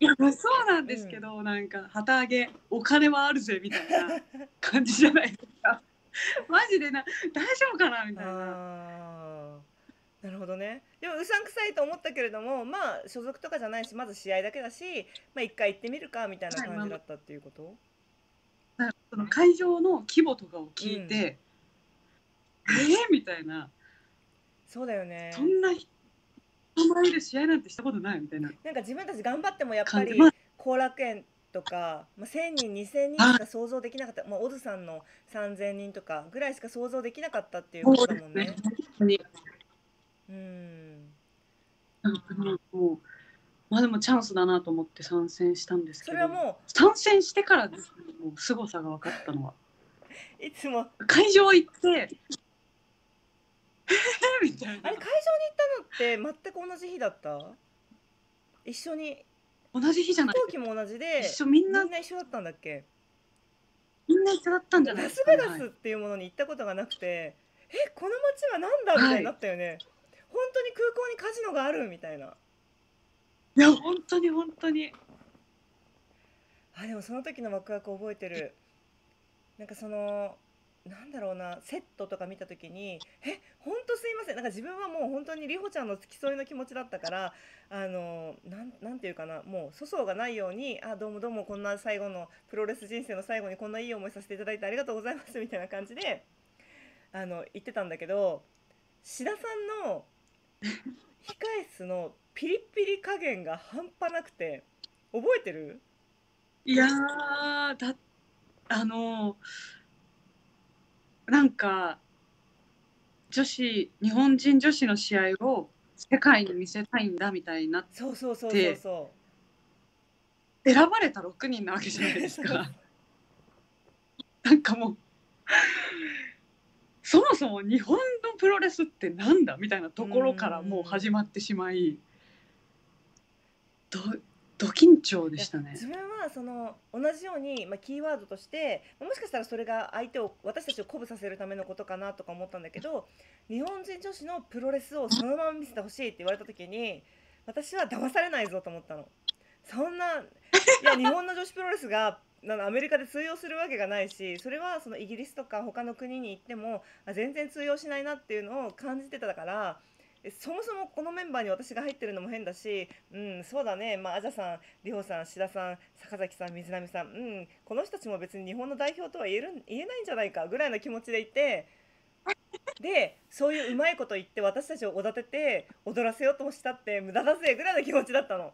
いやまあそうなんですけど、うん、なんか旗揚げお金はあるぜみたいな感じじゃないですか。マジでな大丈夫かなみたいな。あなるほどね。でもうさんくさいと思ったけれども、まあ所属とかじゃないしまず試合だけだし、まあ一回行ってみるかみたいな感じだったっていうこと。はいまあその会場の規模とかを聞いて、うん、えー、みたいな。そうだよね。そんな人前で試合なんてしたことないみたいな。なんか自分たち頑張ってもやっぱり後楽園とか、まあ、せんにんにせんにんしか想像できなかった。まあ小津さんのさんぜんにんとかぐらいしか想像できなかったっていうことだもんね。うん。もうまあでもチャンスだなと思って参戦したんですけど、それはもう参戦してからです、ね、もう凄さが分かったのは。いつも会場行ってみたいな。あれ会場に行ったのって全く同じ日だった？一緒に同じ日じゃない？飛行機も同じで一緒みんなみんな一緒だったんだっけ？みんな一緒だったんじゃないですか、ね。ラスベガスっていうものに行ったことがなくて、はい、えこの街はなんだみたいになったよね。はい、本当に空港にカジノがあるみたいな。いや本当に本当に。あでもその時のワクワク覚えてる。なんかそのなんだろうなセットとか見た時にえ本当すいませんなんか自分はもう本当にリホちゃんの付き添いの気持ちだったからあのなんなんていうかなもう粗相がないようにあどうもどうもこんな最後のプロレス人生の最後にこんないい思いさせていただいてありがとうございますみたいな感じであの言ってたんだけど志田さんの控え室のピリピリ加減が半端なくて覚えてる？いやーだあのなんか女子日本人女子の試合を世界に見せたいんだみたいになって、そうそうそうそうそう選ばれたろくにんなわけじゃないですか。なんかもうそもそも日本のプロレスってなんだみたいなところからもう始まってしまい。どど緊張でしたね。自分はその同じように、まあ、キーワードとしてもしかしたらそれが相手を私たちを鼓舞させるためのことかなとか思ったんだけど、日本人女子のプロレスをそのまま見せてほしいって言われた時に私は騙されないぞと思ったの。そんないや日本の女子プロレスがアメリカで通用するわけがないし、それはそのイギリスとか他の国に行っても全然通用しないなっていうのを感じてたから、そもそもこのメンバーに私が入ってるのも変だし、うん、そうだね、まあ、アジャさん、リホさん、志田さん、坂崎さん、水波さん、うん、この人たちも別に日本の代表とは言える、言えないんじゃないかぐらいの気持ちでいて、で、そういううまいこと言って私たちをおだてて踊らせようとしたって無駄だぜぐらいの気持ちだったの。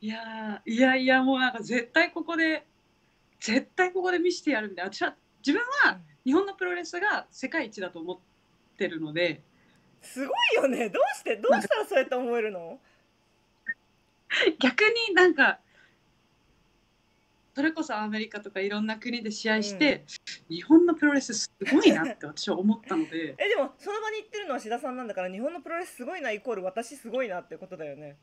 いやー、いやいや、もうなんか絶対ここで絶対ここで見せてやるみたいな。私は自分は日本のプロレスが世界一だと思ってるので。すごいよね。どうしてどうしたらそうやって思えるの？逆になんかそれこそアメリカとかいろんな国で試合して、うん、日本のプロレスすごいなって私は思ったのでえでもその場に行ってるのは志田さんなんだから、日本のプロレスすごいなイコール私すごいなってことだよね。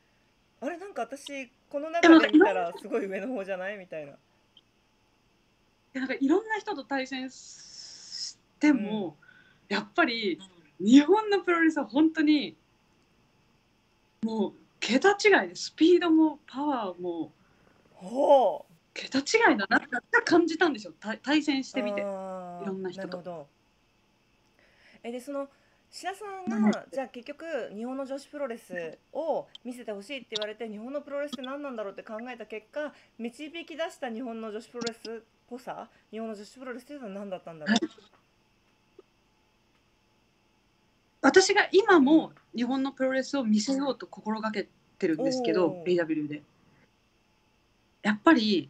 あれ、なんか私この中で見たらすごい上の方じゃないみたいな。なんかいろんな人と対戦しても、うん、やっぱり日本のプロレスは本当にもう桁違いで、スピードもパワーもほう桁違いだなって感じたんですよ、対戦してみていろんな人と。なるほど。えでその志田さんがじゃあ結局日本の女子プロレスを見せてほしいって言われて、日本のプロレスって何なんだろうって考えた結果、導き出した日本の女子プロレスっぽさ、日本の女子プロレスっていうのは何だったんだろう。私が今も日本のプロレスを見せようと心がけてるんですけど、エーダブリュー でやっぱり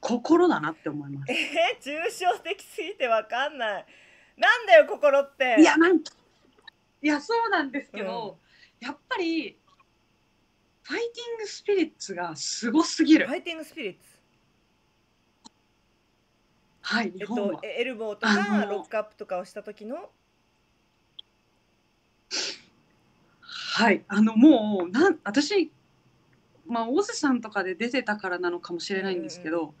心だなって思います。えー、抽象的すぎてわかんない。なんだよ心って。いやなんか、いやそうなんですけど、うん、やっぱりファイティングスピリッツがすごすぎる。ファイティングスピリッツ。はい。えっとエルボーとかロックアップとかをした時の。はい。あのもうなん私。まあ、大瀬さんとかで出てたからなのかもしれないんですけど、うん、うん、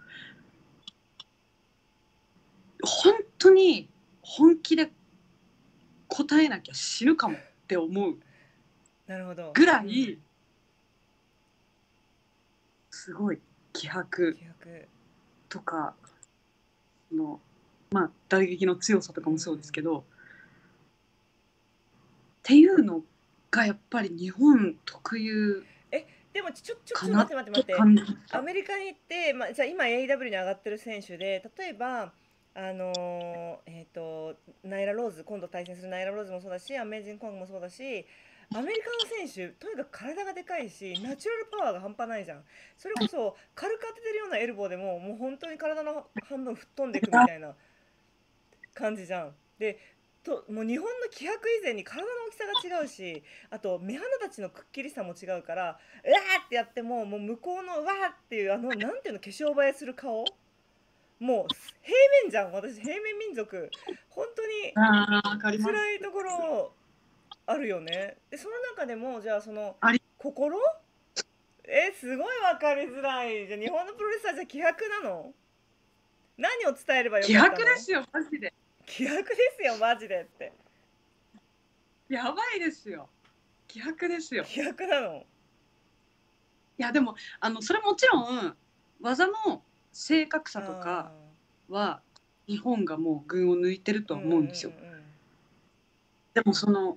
本当に本気で答えなきゃ死ぬかもって思うぐらいすごい気迫とかの、まあ、打撃の強さとかもそうですけど、うん、っていうのがやっぱり日本特有。でもちょちょちょ待って待って待って、アメリカに行って、まあ、じゃあ今 エーイーダブリュー に上がってる選手で、例えばあのー、えっとナイラ・ローズ、今度対戦するナイラ・ローズもそうだし、アメージング・コングもそうだし、アメリカの選手とにかく体がでかいしナチュラルパワーが半端ないじゃん。それこそ軽く当ててるようなエルボーでももう本当に体の半分吹っ飛んでいくみたいな感じじゃん。でともう日本の気迫以前に体の大きさが違うし、あと目鼻たちのくっきりさも違うから、うわーってやってももう向こうのうわーっていうあのなんていうの、化粧映えする顔、もう平面じゃん。私平面民族、本当に辛いところあるよね。でその中でもじゃあその心、えすごい分かりづらい。じゃあ日本のプロレスはじゃあ気迫なの？何を伝えればよかったの？気迫ですよマジで。気迫ですよマジでって、やばいですよ、気迫ですよ。気迫なの？いやでもあのそれもちろん技の正確さとかは日本がもう群を抜いてるとは思うんですよ。でもその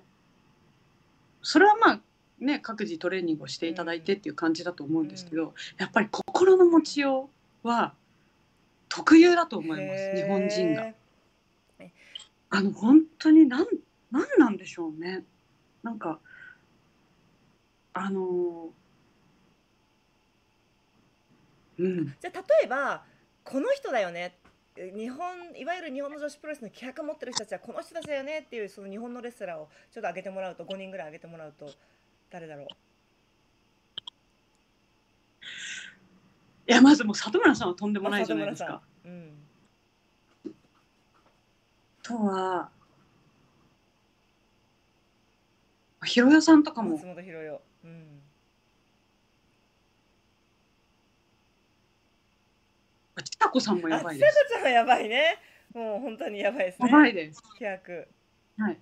それはまあね、各自トレーニングをしていただいてっていう感じだと思うんですけど、やっぱり心の持ちようは特有だと思います、日本人が。あの本当になんなんなんでしょうね。なんかあのー、うん。じゃあ例えばこの人だよね。日本いわゆる日本の女子プロレスの気迫持ってる人たちはこの人たちだよねっていう、その日本のレスラーをちょっと上げてもらうと、ごにんぐらい上げてもらうと誰だろう。いやまずもう里村さんはとんでもないじゃないですか。うん。とはひろよさんとかも、松本ひろよ、うん、ちさ子さんもやばいです。ちさ子ちゃんはやばいね。もう本当にやばいですね。やばいです。飛躍。はい。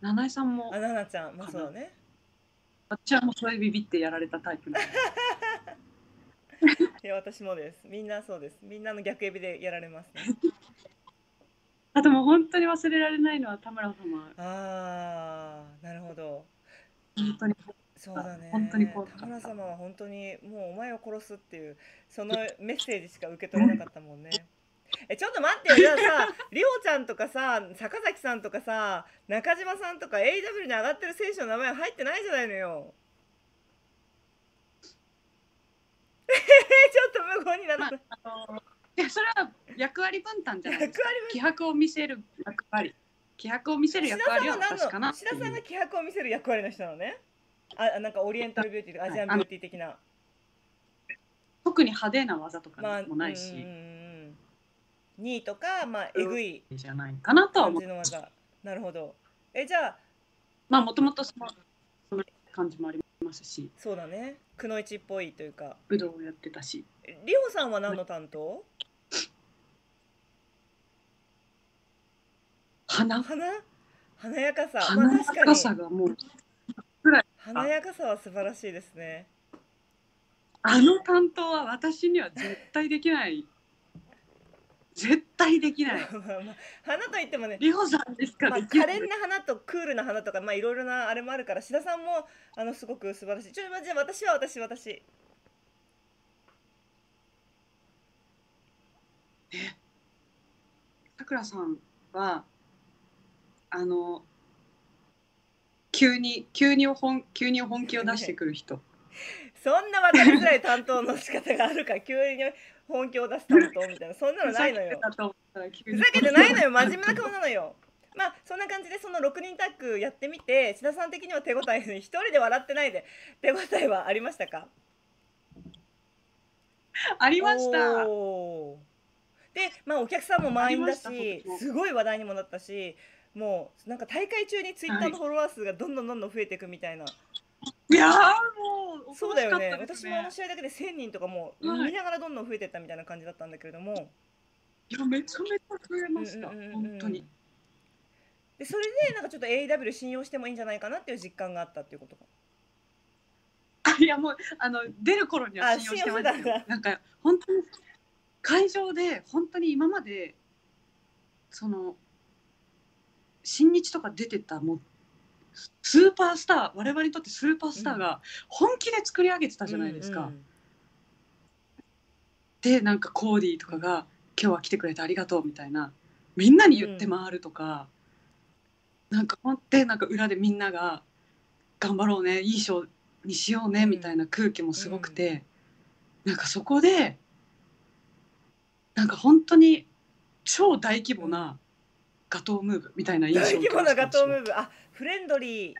ななえさんも。あ、ななちゃんもそうだね。私はもうそれビビってやられたタイプなんで。いや私もです。みんなそうです。みんなの逆エビでやられますね。あともう本当に忘れられないのは田村様。ああ、なるほど。本当にそうだね。本当に怖かった。田村様は本当にもうお前を殺すっていうそのメッセージしか受け取れなかったもんね。え、ちょっと待ってよ。じゃあさ、りょうちゃんとかさ、坂崎さんとかさ、中島さんとか エーイーダブリュー に上がってる選手の名前入ってないじゃないのよ。ちょっと無言になった。まあ、いや、それは役割分担じゃないですか。気迫を見せる役割。気迫を見せる役割は私かな。志田さんが気迫を見せる役割の人なのね。あ、なんかオリエンタルビューティーとかアジアンビューティー的な。特に派手な技とかもないし。まあにいとか、まあ、えぐいじゃないかなとは思う。なるほど。え、じゃあまあもともとその感じもありますし、そうだね、くのいちっぽいというか武道をやってたし。りほさんは何の担当？花花華やかさ、華やかさがもう華やかさは素晴らしいですね。あの担当は私には絶対できない。絶対できない。花といってもね、リホさんですから、まあ、可憐な花とクールな花とか、まあいろいろなあれもあるから、志田さんもあのすごく素晴らしい。ちょっと待って、私は私私。え、さくらさんはあの急に急に本急に本気を出してくる人。そんな分かりづらい担当の仕方があるか、急に。本気を出す担当みたいな、そんなのないのよ。ふざけてないのよ、真面目な顔なのよ。まあそんな感じでそのろくにんタッグやってみて、志田さん的には手応えに一人で笑ってないで手応えはありましたか？ありました。で、まあお客さんも満員だし、すごい話題にもなったし、もうなんか大会中にツイッターのフォロワー数がどんどんどんどん増えていくみたいな。いやーもうそうだよね。私もあの試合だけでせんにんとかもう見ながらどんどん増えていったみたいな感じだったんだけれども、いやめちゃめちゃ増えました本当に。でそれでなんかちょっと エーイーダブリュー 信用してもいいんじゃないかなっていう実感があったっていうことか。あ、いやもうあの出る頃には信用してましたよ。なんか本当に会場で本当に今までその新日とか出てたもん。スーパースター、我々にとってスーパースターが本気で作り上げてたじゃないですか。うんうん、でなんかコーディーとかが「今日は来てくれてありがとう」みたいなみんなに言って回るとか、うん、なんかほんでなんか裏でみんなが「頑張ろうね、いいショーにしようね」みたいな空気もすごくて、うん、なんかそこでなんか本当に超大規模なガトームーブみたいな印象を受けました。大規模なガトームーブ、あ、フレンドリーっ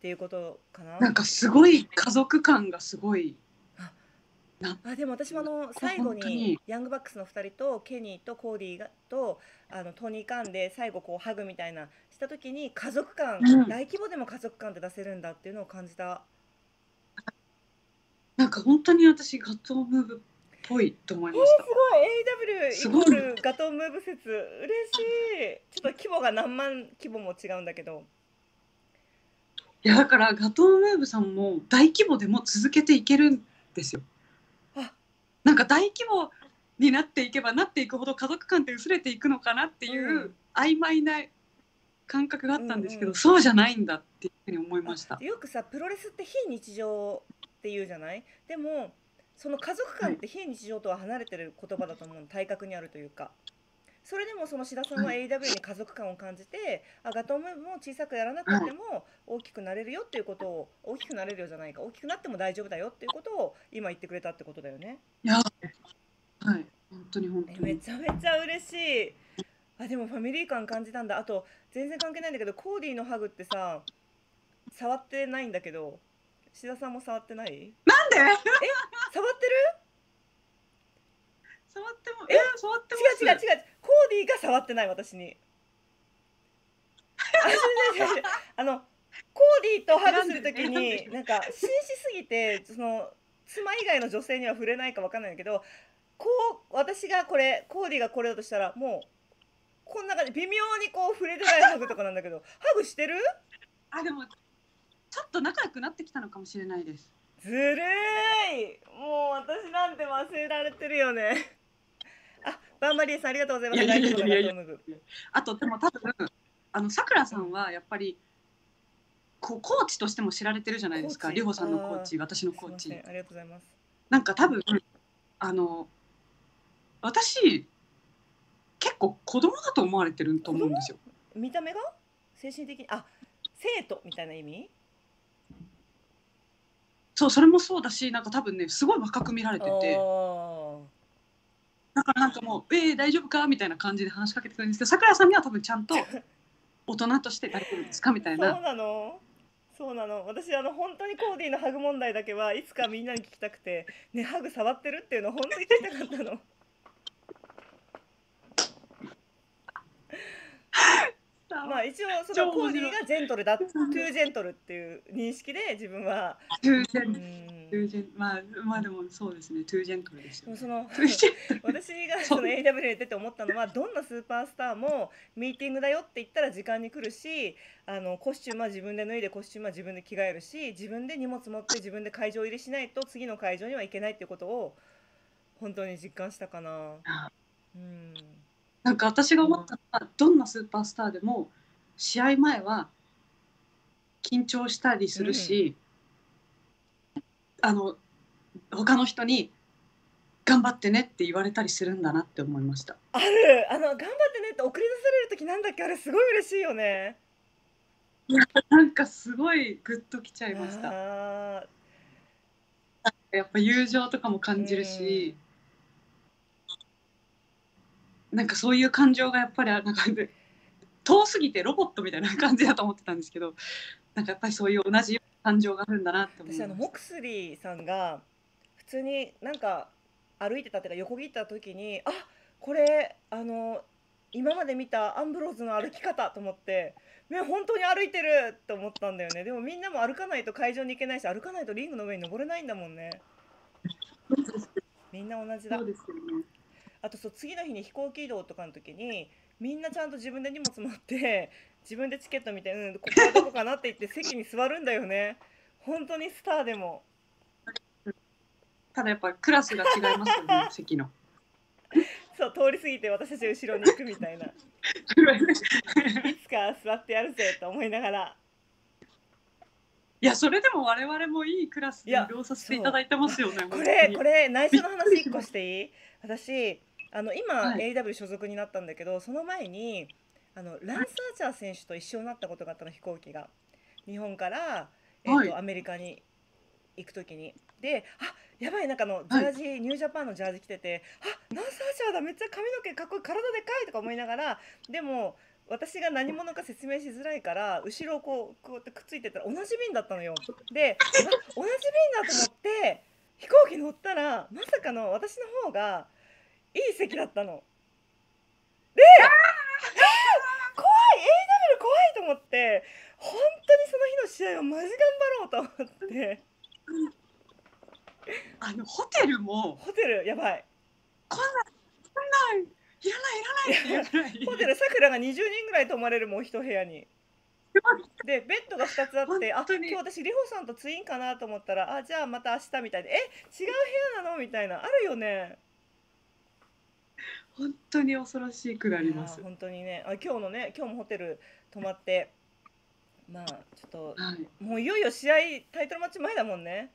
ていうことかな。なんかすごい家族感がすごい。あ、でも私もあの最後にヤングバックスのふたりとケニーとコーディーがとあのトニー・カンで最後こうハグみたいなした時に家族感、うん、大規模でも家族感って出せるんだっていうのを感じた。なんか本当に私ガトームーブっぽいと思いました。えー、すごい エーイーダブリュー イコールガトームーブ説嬉しい。ちょっと規模が何万規模も違うんだけど。いやだからガトームーブさんも大規模でも続けていけるんですよ。なんか大規模になっていけばなっていくほど家族感って薄れていくのかなっていう曖昧な感覚があったんですけど、うん、うん、そうじゃないんだっていうふうに思いました。よくさプロレスって非日常っていうじゃない？でもその家族感って非日常とは離れてる言葉だと思うの、体格にあるというか。それでもその志田さんは エーイーダブリュー に家族感を感じて、あ、ガトームーブも小さくやらなくても大きくなれるよっていうことを、大きくなれるよじゃないか、大きくなっても大丈夫だよっていうことを今言ってくれたってことだよね。いや、はい、本当に本当にめちゃめちゃ嬉しい。あ、でもファミリー感感じたんだ。あと全然関係ないんだけど、コーディのハグってさ触ってないんだけど、志田さんも触ってない？なんで？え、触ってる？触っても、え、触ってます。違う違う違う。コーディーが触ってない私に。あのコーディーとハグするときになんか紳士すぎてその妻以外の女性には触れないかわかんないけど、こう私がこれコーディーがこれだとしたらもうこんな感じ微妙にこう触れてないハグとかなんだけど、ハグしてる？あ、でもちょっと仲良くなってきたのかもしれないです。ずるい。もう私なんて忘れられてるよね。あ、バンバリーさんありがとうございます。いやいやいやいやいや、あとでも多分あのさくらさんはやっぱりこうコーチとしても知られてるじゃないですか。リホさんのコーチ、私のコーチ。ありがとうございます。なんか多分あの私結構子供だと思われてると思うんですよ。見た目が精神的に、あ、生徒みたいな意味？そう、それもそうだし、なんか多分ね、すごい若く見られてて、だからなんかもう「えー、大丈夫か？」みたいな感じで話しかけてくるんですけど、さくらさんには多分ちゃんと大人として「大丈夫ですか？」みたいな。そうなの、そうなの。私あの本当にコーディのハグ問題だけはいつかみんなに聞きたくて、ね、ハグ触ってるっていうのを本当に聞きたかったの。まあ一応そのコーディがジェントルだ、トゥージェントルっていう認識で自分はトゥージェントル、トゥージェン、まあまあでもそうですね、トゥージェントルですよね。その私がその エーダブリュー に出て思ったのは、どんなスーパースターもミーティングだよって言ったら時間に来るし、あのコスチュームは自分で脱いでコスチュームは自分で着替えるし、自分で荷物持って自分で会場入りしないと次の会場には行けないっていうことを本当に実感したかな。うん。なんか私が思ったのは、どんなスーパースターでも試合前は緊張したりするし、うん、あの他の人に「頑張ってね」って言われたりするんだなって思いました。ある、あの「頑張ってね」って送り出される時なんだっけ、あれすごい嬉しいよね。いや、なんかすごいグッときちゃいました。やっぱ友情とかも感じるし。うん、なんかそういう感情がやっぱりなんか遠すぎてロボットみたいな感じだと思ってたんですけど、なんかやっぱりそういう同じ感情があるんだなって思いました。私あのモクスリーさんが普通になんか歩いてたっていうか横切った時に、あ、これあの今まで見たアンブローズの歩き方と思って、ね、本当に歩いてると思ったんだよね。でもみんなも歩かないと会場に行けないし、歩かないとリングの上に登れないんだもんね。みんな同じだ。そうですよね。あとそう、次の日に飛行機移動とかの時にみんなちゃんと自分で荷物持って自分でチケット見て、うん、ここはどこかなって言って席に座るんだよね。本当にスターでも。ただやっぱクラスが違いますよね。席のそう通り過ぎて私たち後ろに行くみたいな。いつか座ってやるぜと思いながら。いや、それでも我々もいいクラスで利用させていただいてますよね。これこれ内緒の話一個していい？私あの今、はい、エーダブリュー 所属になったんだけど、その前にあのランス・アーチャー選手と一緒になったことがあったの、飛行機が日本から、えーとはい、アメリカに行く時に、で、あ、やばい、なんかのジャージ、はい、ニュージャパンのジャージ着てて、あ、ランス・アーチャーだ、めっちゃ髪の毛かっこいい、体でかいとか思いながら、でも私が何者か説明しづらいから後ろをこうこうやってくっついてたら同じ便だったのよ。で、あ、同じ便だと思って飛行機乗ったら、まさかの私の方がいい席だったの。で、えー、怖い、 エーダブリュー 怖いと思って、本当にその日の試合をマジ頑張ろうと思ってあのホテルも、ホテルやばい、こんなんいらないいらないいらないホテル、さくらがにじゅうにんぐらい泊まれるもん一部屋に。でベッドがふたつあって、あ、今日私リホさんとツインかなと思ったら、あ、じゃあまた明日みたいで、え、違う部屋なのみたいな、あるよね。本当に恐ろしくなります。本当にね。あ、今日のね、今日もホテル泊まって、まあちょっと、はい、もういよいよ試合タイトルマッチ前だもんね。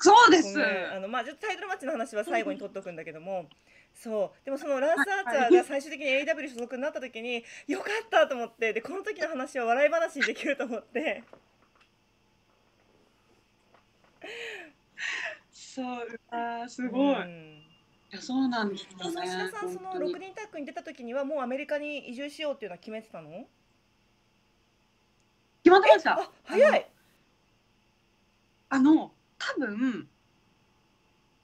そうです。ね、あのまあちょっとタイトルマッチの話は最後に取っとくんだけども。そうでもそのランス・アーチャーが最終的に エーダブリュー 所属になった時によかったと思って、でこの時の話は笑い話にできると思ってそう、あ、すごい、うん、いや、そうなんですよね。志田さん、そのろくにんタッグに出た時にはもうアメリカに移住しようっていうのは決めてたの？決まってました。あ、早い。あの多分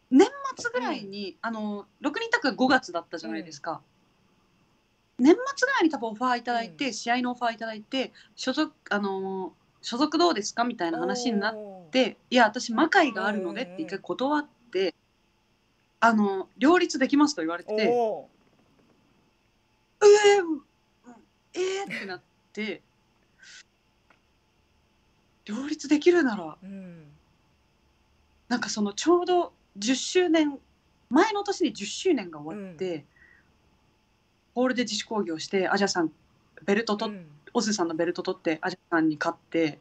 年末ぐらいに、うん、あのろくにんタッグがごがつだったじゃないですか、うん、年末ぐらいに多分オファーいただいて、うん、試合のオファーいただいて、所属あの所属どうですかみたいな話になっていや私魔界があるのでって一回断って、うんうん、あの両立できますと言われて、えー、えー、ってなって両立できるなら、うん、なんかそのちょうどじゅっしゅうねん前の年でじゅっしゅうねんが終わって、うん、ホールで自主興行してアジャさんベルトと、うん、オズさんのベルト取ってアジャさんに勝って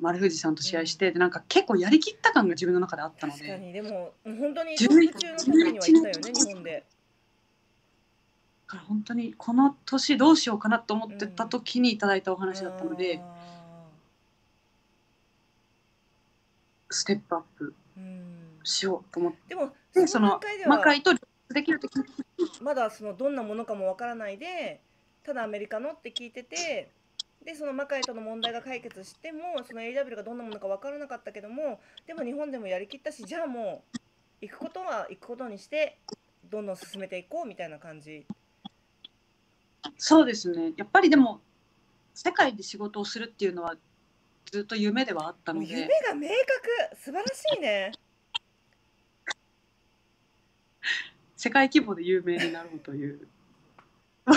丸藤さんと試合して、うん、でなんか結構やりきった感が自分の中であったので、確かにでも本当に本当にこの年どうしようかなと思ってた時にいただいたお話だったので、うん、ステップアップしようと思って、うん、でもでその魔界とできるときまだそのどんなものかもわからないで、ただアメリカのって聞いてて、でその魔界との問題が解決してもその エーダブリュー がどんなものか分からなかったけども、でも日本でもやりきったし、じゃあもう行くことは行くことにしてどんどん進めていこうみたいな感じ。そうですね、やっぱりでも世界で仕事をするっていうのはずっと夢ではあったので、夢が明確、素晴らしいね。世界規模で有名になろうという本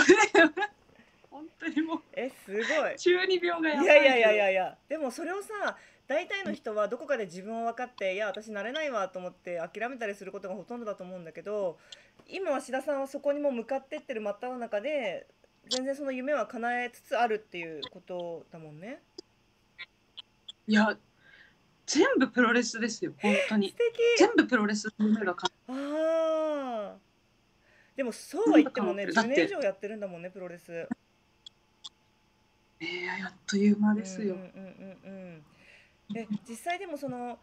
当にもうえすごい中二病がやばい。いやいやいやいやいや、でもそれをさ、大体の人はどこかで自分を分かって、いや私なれないわと思って諦めたりすることがほとんどだと思うんだけど、今は志田さんはそこにも向かってってる真っただ中で全然その夢は叶えつつあるっていうことだもんね。いや全部プロレスですよ、本当に素敵、全部プロレスの夢が叶え。でもそうは言ってもね、じゅうねん以上やってるんだもんねプロレス。えー、やっという間ですよ。で実際でもその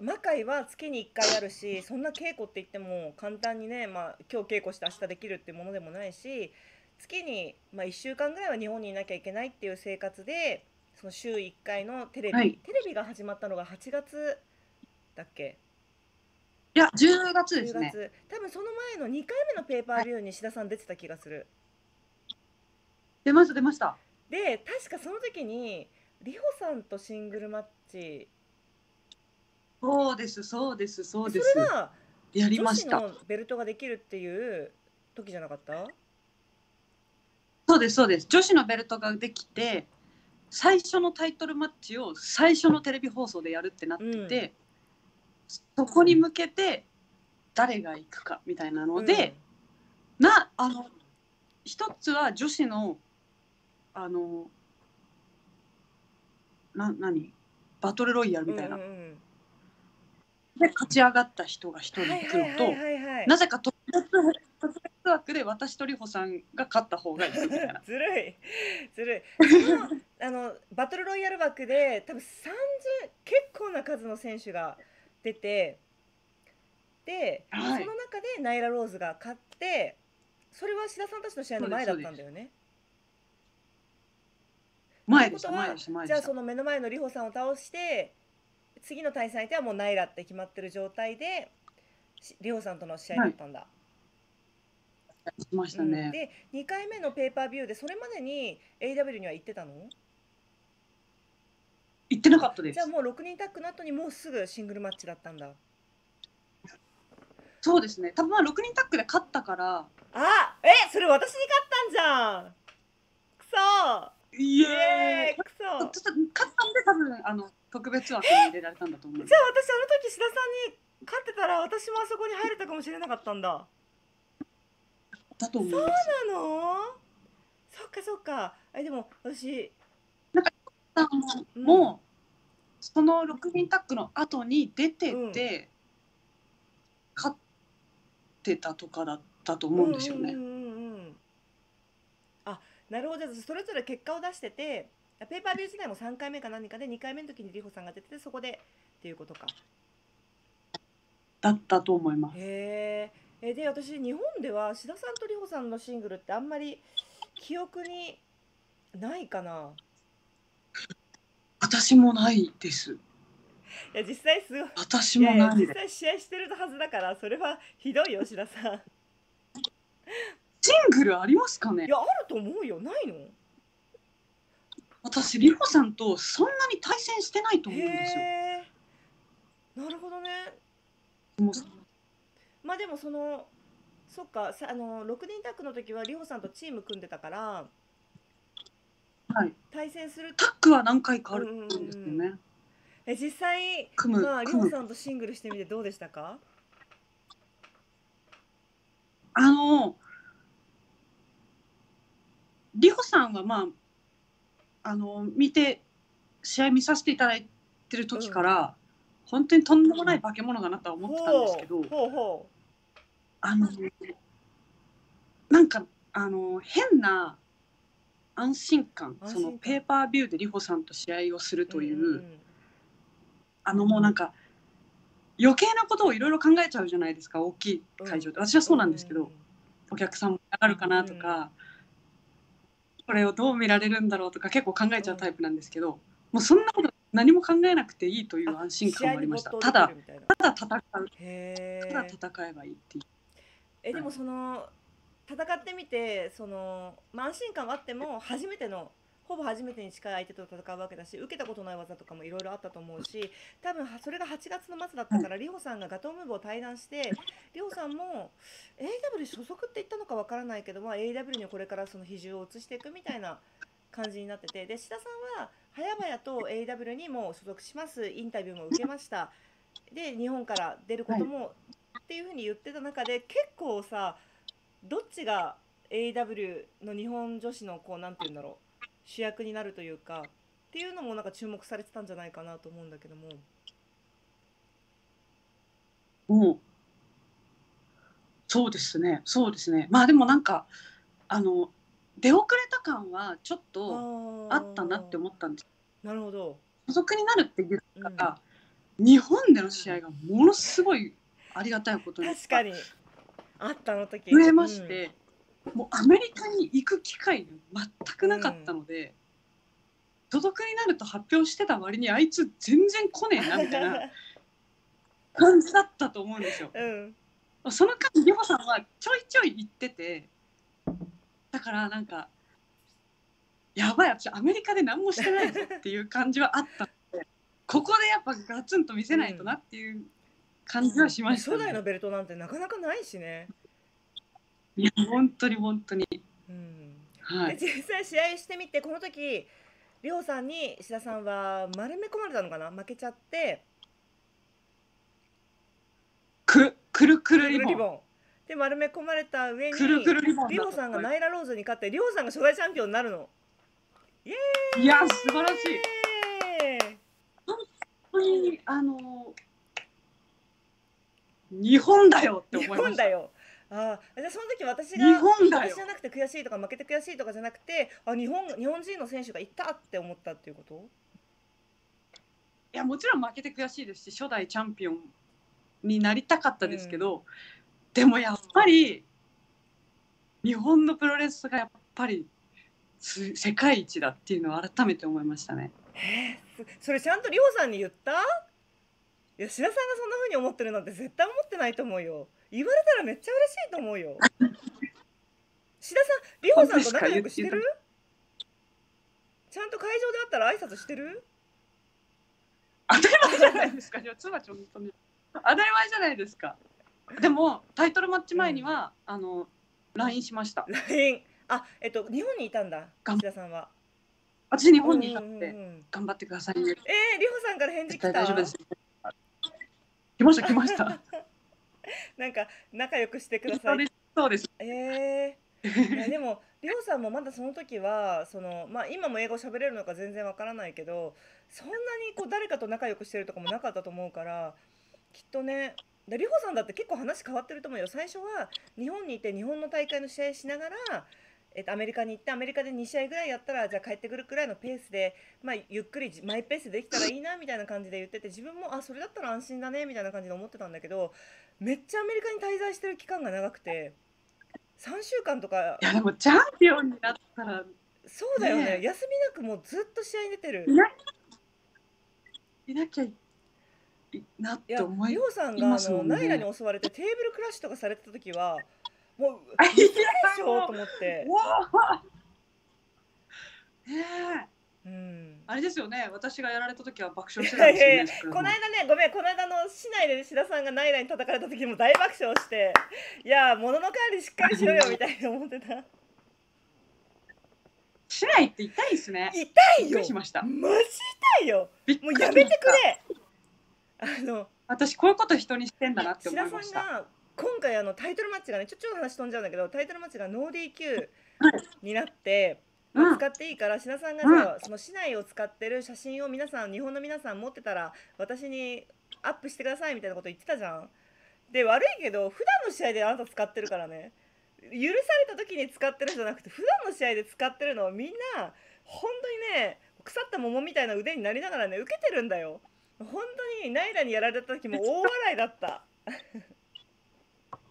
魔界は月にいっかいあるし、そんな稽古って言っても簡単にね、まあ、今日稽古して明日できるっていうものでもないし、月に、まあ、いっしゅうかんぐらいは日本にいなきゃいけないっていう生活で、その週いっかいのテレビ、はい、テレビが始まったのがはちがつだっけ？いやじゅうがつですね。じゅうがつ、多分その前のにかいめのペーパービューに志田さん出てた気がする。はい、出ました出ました。で確かその時にリホさんとシングルマッチ、そうですそうですそうです、それがやりました。女子のベルトができるっていう時じゃなかった？そうですそうです、女子のベルトができて最初のタイトルマッチを最初のテレビ放送でやるってなってて、うん、そこに向けて誰が行くかみたいなので、うん、なあの一つは女子のあのな何バトルロイヤルみたいな、うん、うん、で勝ち上がった人がひとり来ると、なぜか特別枠で私とリホさんが勝った方がいいみたいな。ずるいずるい。そのあのバトルロイヤル枠で多分さんじゅう結構な数の選手が出て、で、はい、その中でナイラ・ローズが勝って、それは志田さんたちの試合の前だったんだよね。前でした前でした前でした。じゃあその目の前のリホさんを倒して次の対戦相手はもうナイラって決まってる状態でリホさんとの試合だったんだ。はい、しましたね。うん、でにかいめのペーパービューで、それまでに エーダブリュー には行ってたの？行ってなかったです。じゃあもうろくにんタッグの後にもうすぐシングルマッチだったんだ。そうですね、多分まあろくにんタッグで勝ったから。あえそれ私に勝ったんじゃん、くそー。いえー、くそ。勝ったんで多分あの特別枠に入れられたんだと思う。じゃあ私あの時志田さんに勝ってたら私もあそこに入れたかもしれなかったんだ。だと思う。そうなの？そっかそっか。えでも私なんかさんも、うん、そのろくにんタッグの後に出てて、うん、勝ってたとかだったと思うんですよね。なるほど、それぞれ結果を出してて、ペーパービュー時代もさんかいめか何かでにかいめの時にリホさんが出てて、そこでっていうことかだったと思います。へえ。で私日本では志田さんとリホさんのシングルってあんまり記憶にないかな。私もないです。いや実際すごい、私もないです。いやいや実際試合してるはずだから、それはひどいよ志田さん。シングルありますかね？いやあると思うよ。ないの？私リホさんとそんなに対戦してないと思うんですよ。なるほどね。まあでもそのそっか、あのろくにんタッグの時はリホさんとチーム組んでたから、はい、対戦するタッグは何回かあるんですよね。え実際、まあ、リホさんとシングルしてみてどうでしたか？もリホさんはまああの見て試合見させていただいてる時から、うん、本当にとんでもない化け物だなとは思ってたんですけど、うん、ほうほうあのなんかあの変な安心感、そのペーパービューでリホさんと試合をするという、うん、あのもうなんか余計なことをいろいろ考えちゃうじゃないですか、大きい会場で。私はそうなんですけど、うん、お客さんも上がるかなとか、うん、これをどう見られるんだろうとか結構考えちゃうタイプなんですけど、うん、もうそんなこと何も考えなくていいという安心感もありました。ただただ戦う、ただ戦えばいいっていう。えでもその戦ってみてその、まあ、安心感はあっても初めてのほぼ初めてに近い相手と戦うわけだし、受けたことない技とかもいろいろあったと思うし、多分それがはちがつの末だったからリホさんがガトームーブを対談してリホさんも エーイーダブリュー 所属って言ったのかわからないけど、まあ、エーイーダブリュー にこれからその比重を移していくみたいな感じになってて、で志田さんは早々と エーイーダブリュー にも所属します、インタビューも受けました、で日本から出ることもっていうふうに言ってた中で、結構さどっちが エーイーダブリュー の日本女子のこうなんて言うんだろう主役になるというかっていうのもなんか注目されてたんじゃないかなと思うんだけども。うん、そうですね、そうですね。まあでもなんかあの出遅れた感はちょっとあったなって思ったんです。なるほど。所属になるって言ったから、うん、日本での試合がものすごいありがたいことです。確かに。あったの時増えまして、うん、もうアメリカに行く機会が全くなかったので、所属、うん、になると発表してた割にあいつ全然来ねえなみたいな感じだったと思うんですよ。うん、その間リホさんはちょいちょい行ってて、だからなんかやばい私アメリカで何もしてないぞっていう感じはあったのでここでやっぱガツンと見せないとなっていう。うん感じはしましたね。初代のベルトなんてなかなかないしね。いや本当に本当に。うんはい、で実際試合してみてこの時リホさんに志田さんは丸め込まれたのかな、負けちゃってくくるくるリボン、くるリボンで丸め込まれた上にくるくるリボンリホさんがナイラローズに勝ってリホさんが初代チャンピオンになるの。イエーイ。いや素晴らしい。本当にあのー日本だよって思いました。日本だよ。ああ、じゃあその時私が日本だよ私じゃなくて悔しいとか負けて悔しいとかじゃなくて、あ日本日本人の選手がいたって思ったっていうこと？いやもちろん負けて悔しいですし初代チャンピオンになりたかったですけど、うん、でもやっぱり日本のプロレスがやっぱり世界一だっていうのを改めて思いましたね。えー、それちゃんとリホさんに言った？いや志田さんがそんな風に思ってるなんて絶対思ってないと思うよ。言われたらめっちゃ嬉しいと思うよ。志田さん、リホさんと仲良くしてる？ちゃんと会場で会ったら挨拶してる？当たり前じゃないですか。じゃあ妻ちゃん本当に当たり前じゃないですか。でもタイトルマッチ前には、うん、あの ライン しました。ライン あえっと日本にいたんだ。志田さんは。私日本にいたので頑張ってくださいね。ええー、リホさんから返事来た。大丈夫です。来ました来ました。なんか仲良くしてください。そうです。ええー。でもリホさんもまだその時はそのまあ今も英語喋れるのか全然わからないけど、そんなにこう誰かと仲良くしてるとかもなかったと思うから、きっとね。でリホさんだって結構話変わってると思うよ。最初は日本にいて日本の大会の試合しながら。えっと、アメリカに行ってアメリカでに試合ぐらいやったらじゃあ帰ってくるくらいのペースで、まあ、ゆっくりマイペースでできたらいいなみたいな感じで言ってて、自分もあそれだったら安心だねみたいな感じで思ってたんだけど、めっちゃアメリカに滞在してる期間が長くてさんしゅうかんとか。いやでもチャンピオンになったらそうだよね、ね休みなくもうずっと試合に出てる。いなきゃいなって思いますもんね。リホさんがあのナイラに襲われてテーブルクラッシュとかされてた時はもういけるでしょと思って。あれですよね。私がやられた時は爆笑してたんですよね。この間ね、ごめん、この間の市内で志田さんがナイラに叩かれた時も大爆笑して、いやー物の管理しっかりしろよみたいに思ってた。市内って痛いですね。痛いよ。しました。マジ痛いよ。もうやめてくれ。あの私こういうこと人にしてんだなって思いました。志田さんが今回あのタイトルマッチがね、ちょっと話飛んじゃうんだけど、タイトルマッチがノー ディーキュー になって、まあ、使っていいから、志田さんがじゃあその市内を使ってる写真を皆さん、日本の皆さん持ってたら私にアップしてくださいみたいなこと言ってたじゃん。で、悪いけど普段の試合であなた使ってるからね、許された時に使ってるんじゃなくて普段の試合で使ってるのをみんな本当にね、腐った桃みたいな腕になりながらね受けてるんだよ。本当にナイラにやられた時も大笑いだった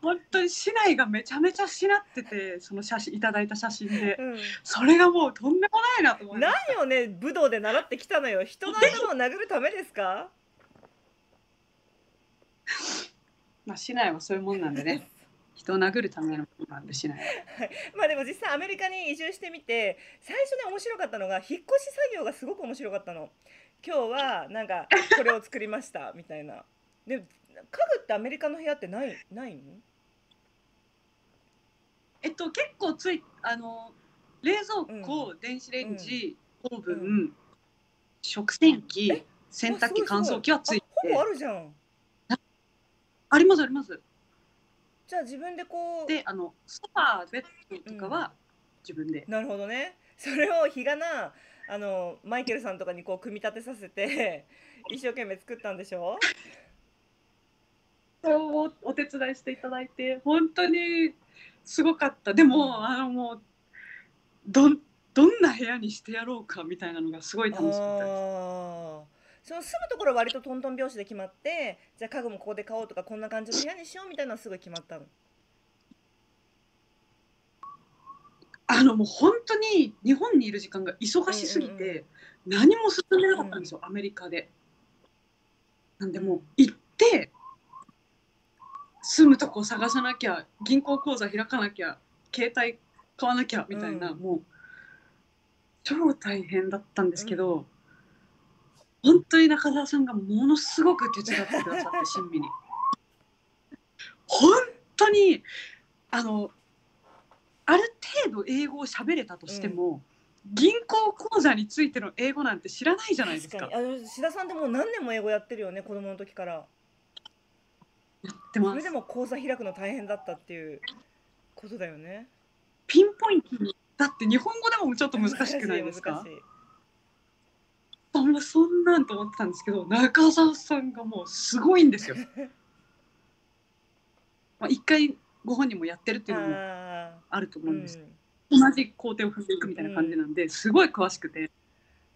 本当に市内がめちゃめちゃしなってて、その写真いただいた写真で、うん、それがもうとんでもないなと思いました。何をね武道で習ってきたのよ。人の頭を殴るためですかまあ市内はそういうもんなんでね人を殴るためのものなんで市内ははい、まあでも実際アメリカに移住してみて最初ね面白かったのが引っ越し作業がすごく面白かったの。今日はなんかこれを作りましたみたいな。で家具ってアメリカの部屋ってないないの？えっと結構ついあの冷蔵庫、うん、電子レンジ、うん、オーブン、うん、食洗機、洗濯機、乾燥機はついてほぼあるじゃん。ありますあります。じゃあ自分でこうであのソファーベッドとかは自分で、うん、なるほどね。それを日がなあのマイケルさんとかにこう組み立てさせて一生懸命作ったんでしょそうお手伝いしていただいて本当にすごかった。でもあのもう ど, どんな部屋にしてやろうかみたいなのがすごい楽しかったです。あその住むところは割とトントン拍子で決まって、じゃあ家具もここで買おうとかこんな感じの部屋にしようみたいなのはすぐ決まったの？あのもう本当に日本にいる時間が忙しすぎて何も進めなかったんですよ、うん、アメリカで。なんでもう行って住むとこ探さなきゃ、銀行口座開かなきゃ、携帯買わなきゃみたいな、うん、もう超大変だったんですけど、うん、本当に中澤さんがものすごく手伝ってくださって親身に本当にあのある程度英語を喋れたとしても、うん、銀行口座についての英語なんて知らないじゃないですか。確かにあの志田さんってもう何年も英語やってるよね、子供の時からやってます。それでも口座開くの大変だったっていうことだよね。ピンポイントだって日本語でもちょっと難しくないですか？そんなんと思ってたんですけど、中澤さんがもうすごいんですよまあ一回ご本人もやってるっていうのもあると思うんです、うん、同じ工程を踏んでいくみたいな感じなんで、うん、すごい詳しくて。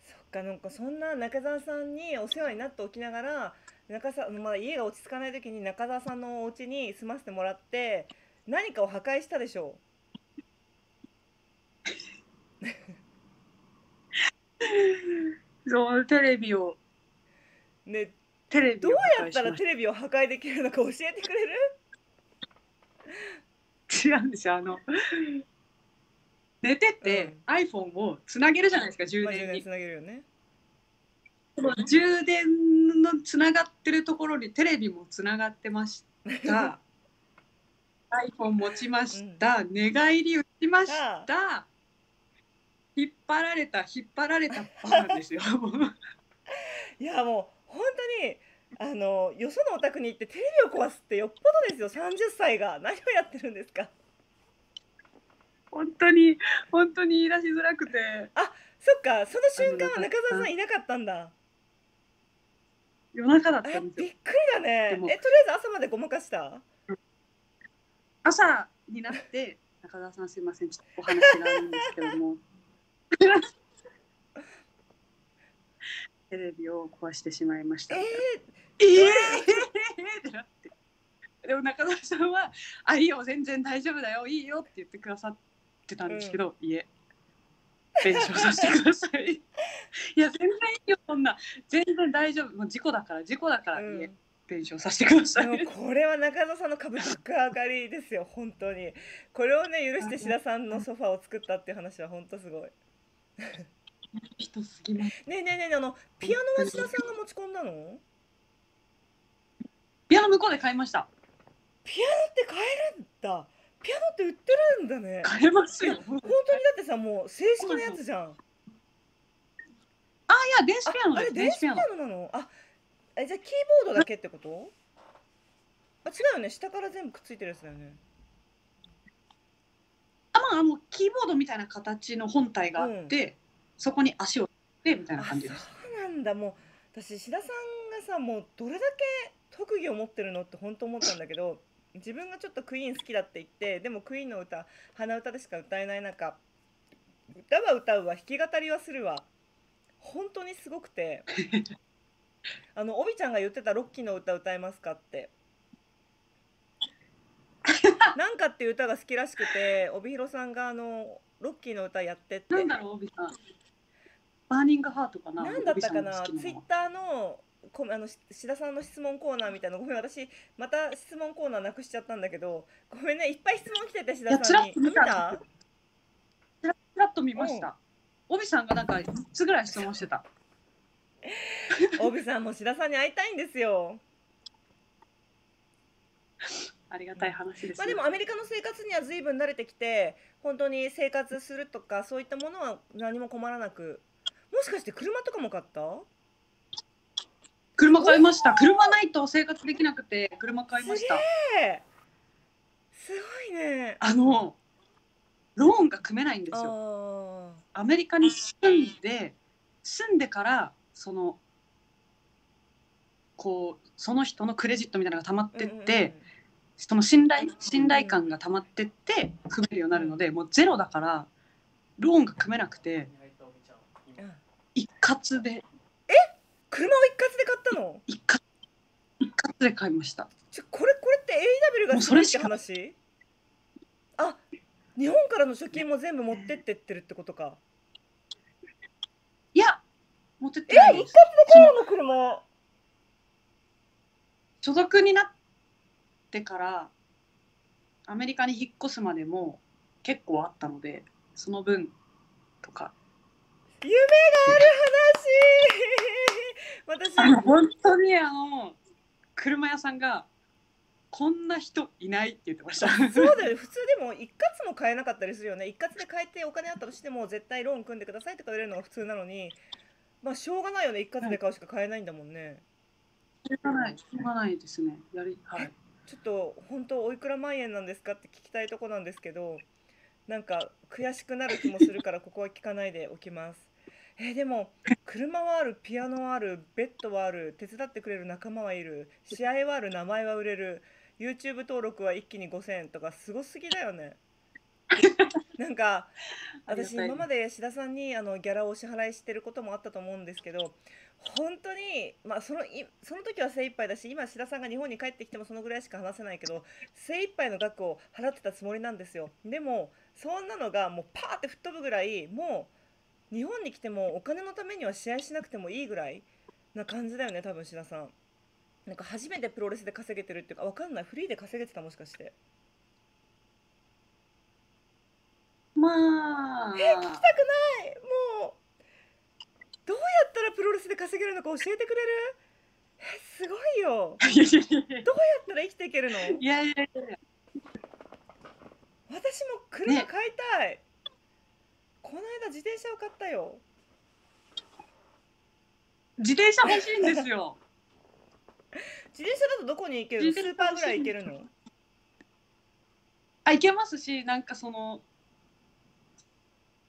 そっか、なんかそんな中澤さんにお世話になっておきながら中澤、まあ、家が落ち着かない時に中澤さんのお家に住ませてもらって何かを破壊したでしょうそうテレビをね、テレビどうやったらテレビを破壊できるのか教えてくれる？違うんですよ、あの寝てて、うん、アイフォン をつなげるじゃないですか、充電につなげるよね。充電のつながってるところにテレビもつながってましたアイフォン 持ちました、うん、寝返り打ちました引っ張られた引っ張られたパンですよいやもう本当にあのよそのお宅に行ってテレビを壊すってよっぽどですよ。さんじゅっさいが何をやってるんですか。本当に本当に言い出しづらくて。あそっか、その瞬間は中澤さんいなかったんだ。夜中だったんですよ。びっくりだね。えとりあえず朝までごまかした？朝になって中澤さんすいませんちょっとお話があるんですけどもテレビを壊してしまいました。ええええってなって。でも中澤さんはあいいよ全然大丈夫だよいいよって言ってくださってたんですけど、うん、いえ弁償させてくださいいや全然いいよそんな全然大丈夫もう事故だから事故だから、うん、いえ弁償させてください。でもこれは中澤さんの株高上がりですよ本当に。これをね許して志田さんのソファーを作ったっていう話は本当すごい。人すぎます。ねえねえねえ、あのピアノは志田さんが持ち込んだの？ピアノ向こうで買いました。ピアノって買えるんだ。ピアノって売ってるんだね。買えますよ。本当にだってさ、もう正式なやつじゃん。あ、いや電子ピアノです。あれ電子ピアノなの？あ、えじゃあキーボードだけってこと？あ、違うよね、下から全部くっついてるやつだよね。あ、まあ、あのキーボードみたいな形の本体があって、うん、そこに足をつけてみたいな感じです。そうなんだ。もう私、志田さんがさ、もうどれだけ特技を持ってるのって本当思ったんだけど、自分がちょっとクイーン好きだって言って、でもクイーンの歌鼻歌でしか歌えない中、歌は歌うわ、弾き語りはするわ、本当にすごくてあのオビちゃんが言ってた「ロッキーの歌歌えますか?」ってなんかっていう歌が好きらしくて、帯広さんがあのロッキーの歌やってって、なんだろう、帯さんバーニングハートかな、なんだったかな、ツイッターのこあの志田さんの質問コーナーみたいな、ごめん、私また質問コーナーなくしちゃったんだけど、ごめんね、いっぱい質問来てて、志田さんに。見た？ちらっと見ました。帯さんがなんかみっつぐらい質問してた。帯さんも志田さんに会いたいんですよ。ありがたい話ですね。まあでもアメリカの生活には随分慣れてきて、本当に生活するとかそういったものは何も困らなく。もしかして車とかも買った？車買いました。車ないと生活できなくて、車買いました。すごいね。あのローンが組めないんですよ。アメリカに住んで住んでからそのこうその人のクレジットみたいなのが溜まってって、その信頼信頼感が溜まってって組めるようになるので、もうゼロだからローンが組めなくて、一括で。車を一括で買ったの？一括、一括で買いました。ちょ、これこれって エーイーダブリュー がすごいって話？あ、日本からの貯金も全部持ってってってるってことか。いや、持ってってないです。え、一括で買うの車。所属になってからアメリカに引っ越すまでも結構あったので、その分とか。夢がある話。私あの本当にあの車屋さんがこんな人いないって言ってました。そうだよ、普通でも一括も買えなかったりするよね。一括で買えてお金あったとしても絶対ローン組んでくださいとか言われるのが普通なのに、まあしょうがないよね、一括で買うしか買えないんだもんね。しょうがない、しょうがないですね。やり、はい。ちょっと本当おいくら万円なんですかって聞きたいとこなんですけど、なんか悔しくなる気もするからここは聞かないでおきます。えー、でも車はある、ピアノはある、ベッドはある、手伝ってくれる仲間はいる、試合はある、名前は売れる、 ユーチューブ 登録は一気にごせんとかすごすぎだよね。なんか私今まで志田さんにあのギャラをお支払いしてることもあったと思うんですけど、本当に、まあ、そのいその時は精一杯だし、今志田さんが日本に帰ってきてもそのぐらいしか話せないけど、精一杯の額を払ってたつもりなんですよ。でもそんなのがもうパーって吹っ飛ぶぐらい、もう日本に来てもお金のためには試合しなくてもいいぐらいな感じだよね、多分志田さん。なんか初めてプロレスで稼げてるっていうか、わかんない、フリーで稼げてた、もしかして。まあ。え、聞きたくない。もうどうやったらプロレスで稼げるのか教えてくれる？え、すごいよ。どうやったら生きていけるの？いやいやいや。私も車買いたい。ね、この間自転車を買ったよ。自転車欲しいんですよ。自転車だとどこに行けるの？スーパーぐらい行けるの？あ、行けますし、なんかその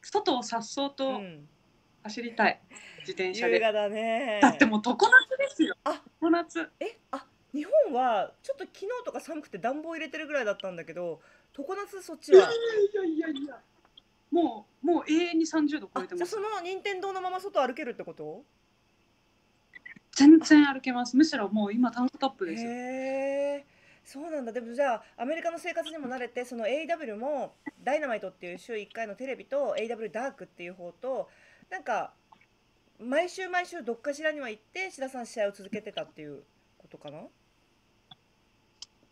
外をさっそうと走りたい、うん、自転車で。優雅だね。だってもう常夏ですよ。あ、常夏。え、あ、日本はちょっと昨日とか寒くて暖房入れてるぐらいだったんだけど、常夏そっちは。いやいやいやいや。もう、もう永遠にさんじゅうど超えてます。じゃあその任天堂のまま外歩けるってこと？全然歩けます。むしろもう今タンクトップですよ。へー、そうなんだ。でもじゃあアメリカの生活にも慣れて、その エーイーダブリュー もダイナマイトっていう週いっかいのテレビと エーイーダブリュー ダークっていう方と、なんか毎週毎週どっかしらには行って志田さん試合を続けてたっていうことかな？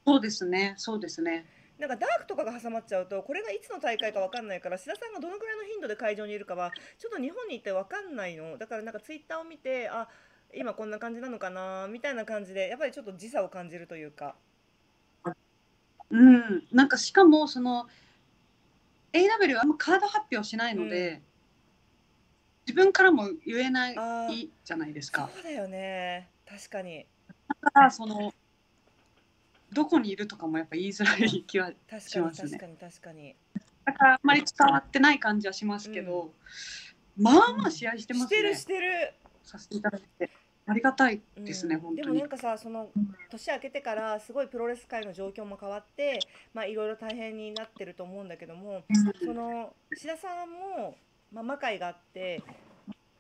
そうですね、そうですね。なんかダークとかが挟まっちゃうと、これがいつの大会か分かんないから、志田さんがどのくらいの頻度で会場にいるかはちょっと日本に行って分かんないのだから、なんかツイッターを見て、あ、今こんな感じなのかなみたいな感じで、やっぱりちょっと時差を感じるというか、うん、なんかしかもその エーイーダブリュー はあんまカード発表しないので、うん、自分からも言えないじゃないですか。そうだよね、確かに。だからそのどこにいるとかもやっぱ言いづらい気はしますね。確かに確かに。だからあんまり伝わってない感じはしますけど、うん、まあまあ試合してますね。してるしてる。させていただいてありがたいですね、うん、本当に。でもなんかさ、その年明けてからすごいプロレス界の状況も変わって、まあいろいろ大変になってると思うんだけども、その志田さんもまあ魔界があって、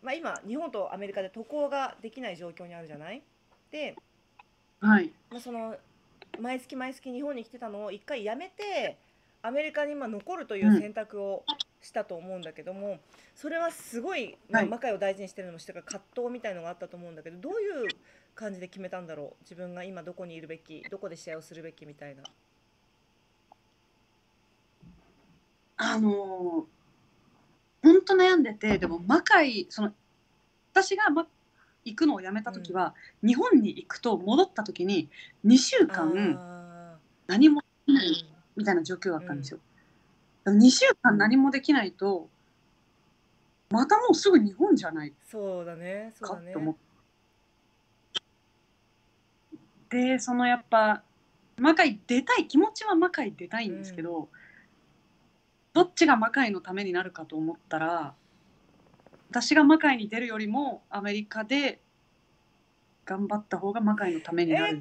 まあ今日本とアメリカで渡航ができない状況にあるじゃない。で、はい。まあその毎月毎月日本に来てたのを一回やめてアメリカに今残るという選択をしたと思うんだけども、うん、それはすごい、まあ、魔界を大事にしてるのもしてから葛藤みたいのがあったと思うんだけど、どういう感じで決めたんだろう、自分が今どこにいるべき、どこで試合をするべきみたいな。あの本当悩んでて、でも魔界、その私が、ま行くのをやめた時は、うん、日本に行くと戻った時ににしゅうかん何もできないみたいな状況だったんですよ、うん、にしゅうかん何もできないとまたもうすぐ日本じゃないかと思って、そうだね、そうだね。でそのやっぱ魔界出たい気持ちは魔界出たいんですけど、うん、どっちが魔界のためになるかと思ったら、私が魔界に出るよりもアメリカで頑張った方が魔界のためになる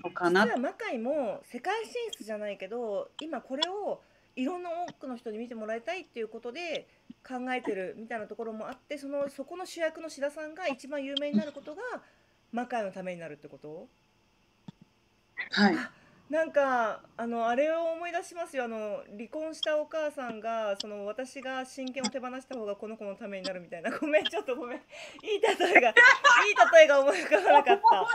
のかな。実は魔界も世界進出じゃないけど、今これをいろんな多くの人に見てもらいたいっていうことで考えてるみたいなところもあって、そのそこの主役の志田さんが一番有名になることが魔界のためになるってこと。はい、なんかあのあれを思い出しますよ。あの離婚したお母さんが、その私が親権を手放した方がこの子のためになるみたいな。ごめん、ちょっとごめん、いい例えがいい例えが思い浮かばなかった。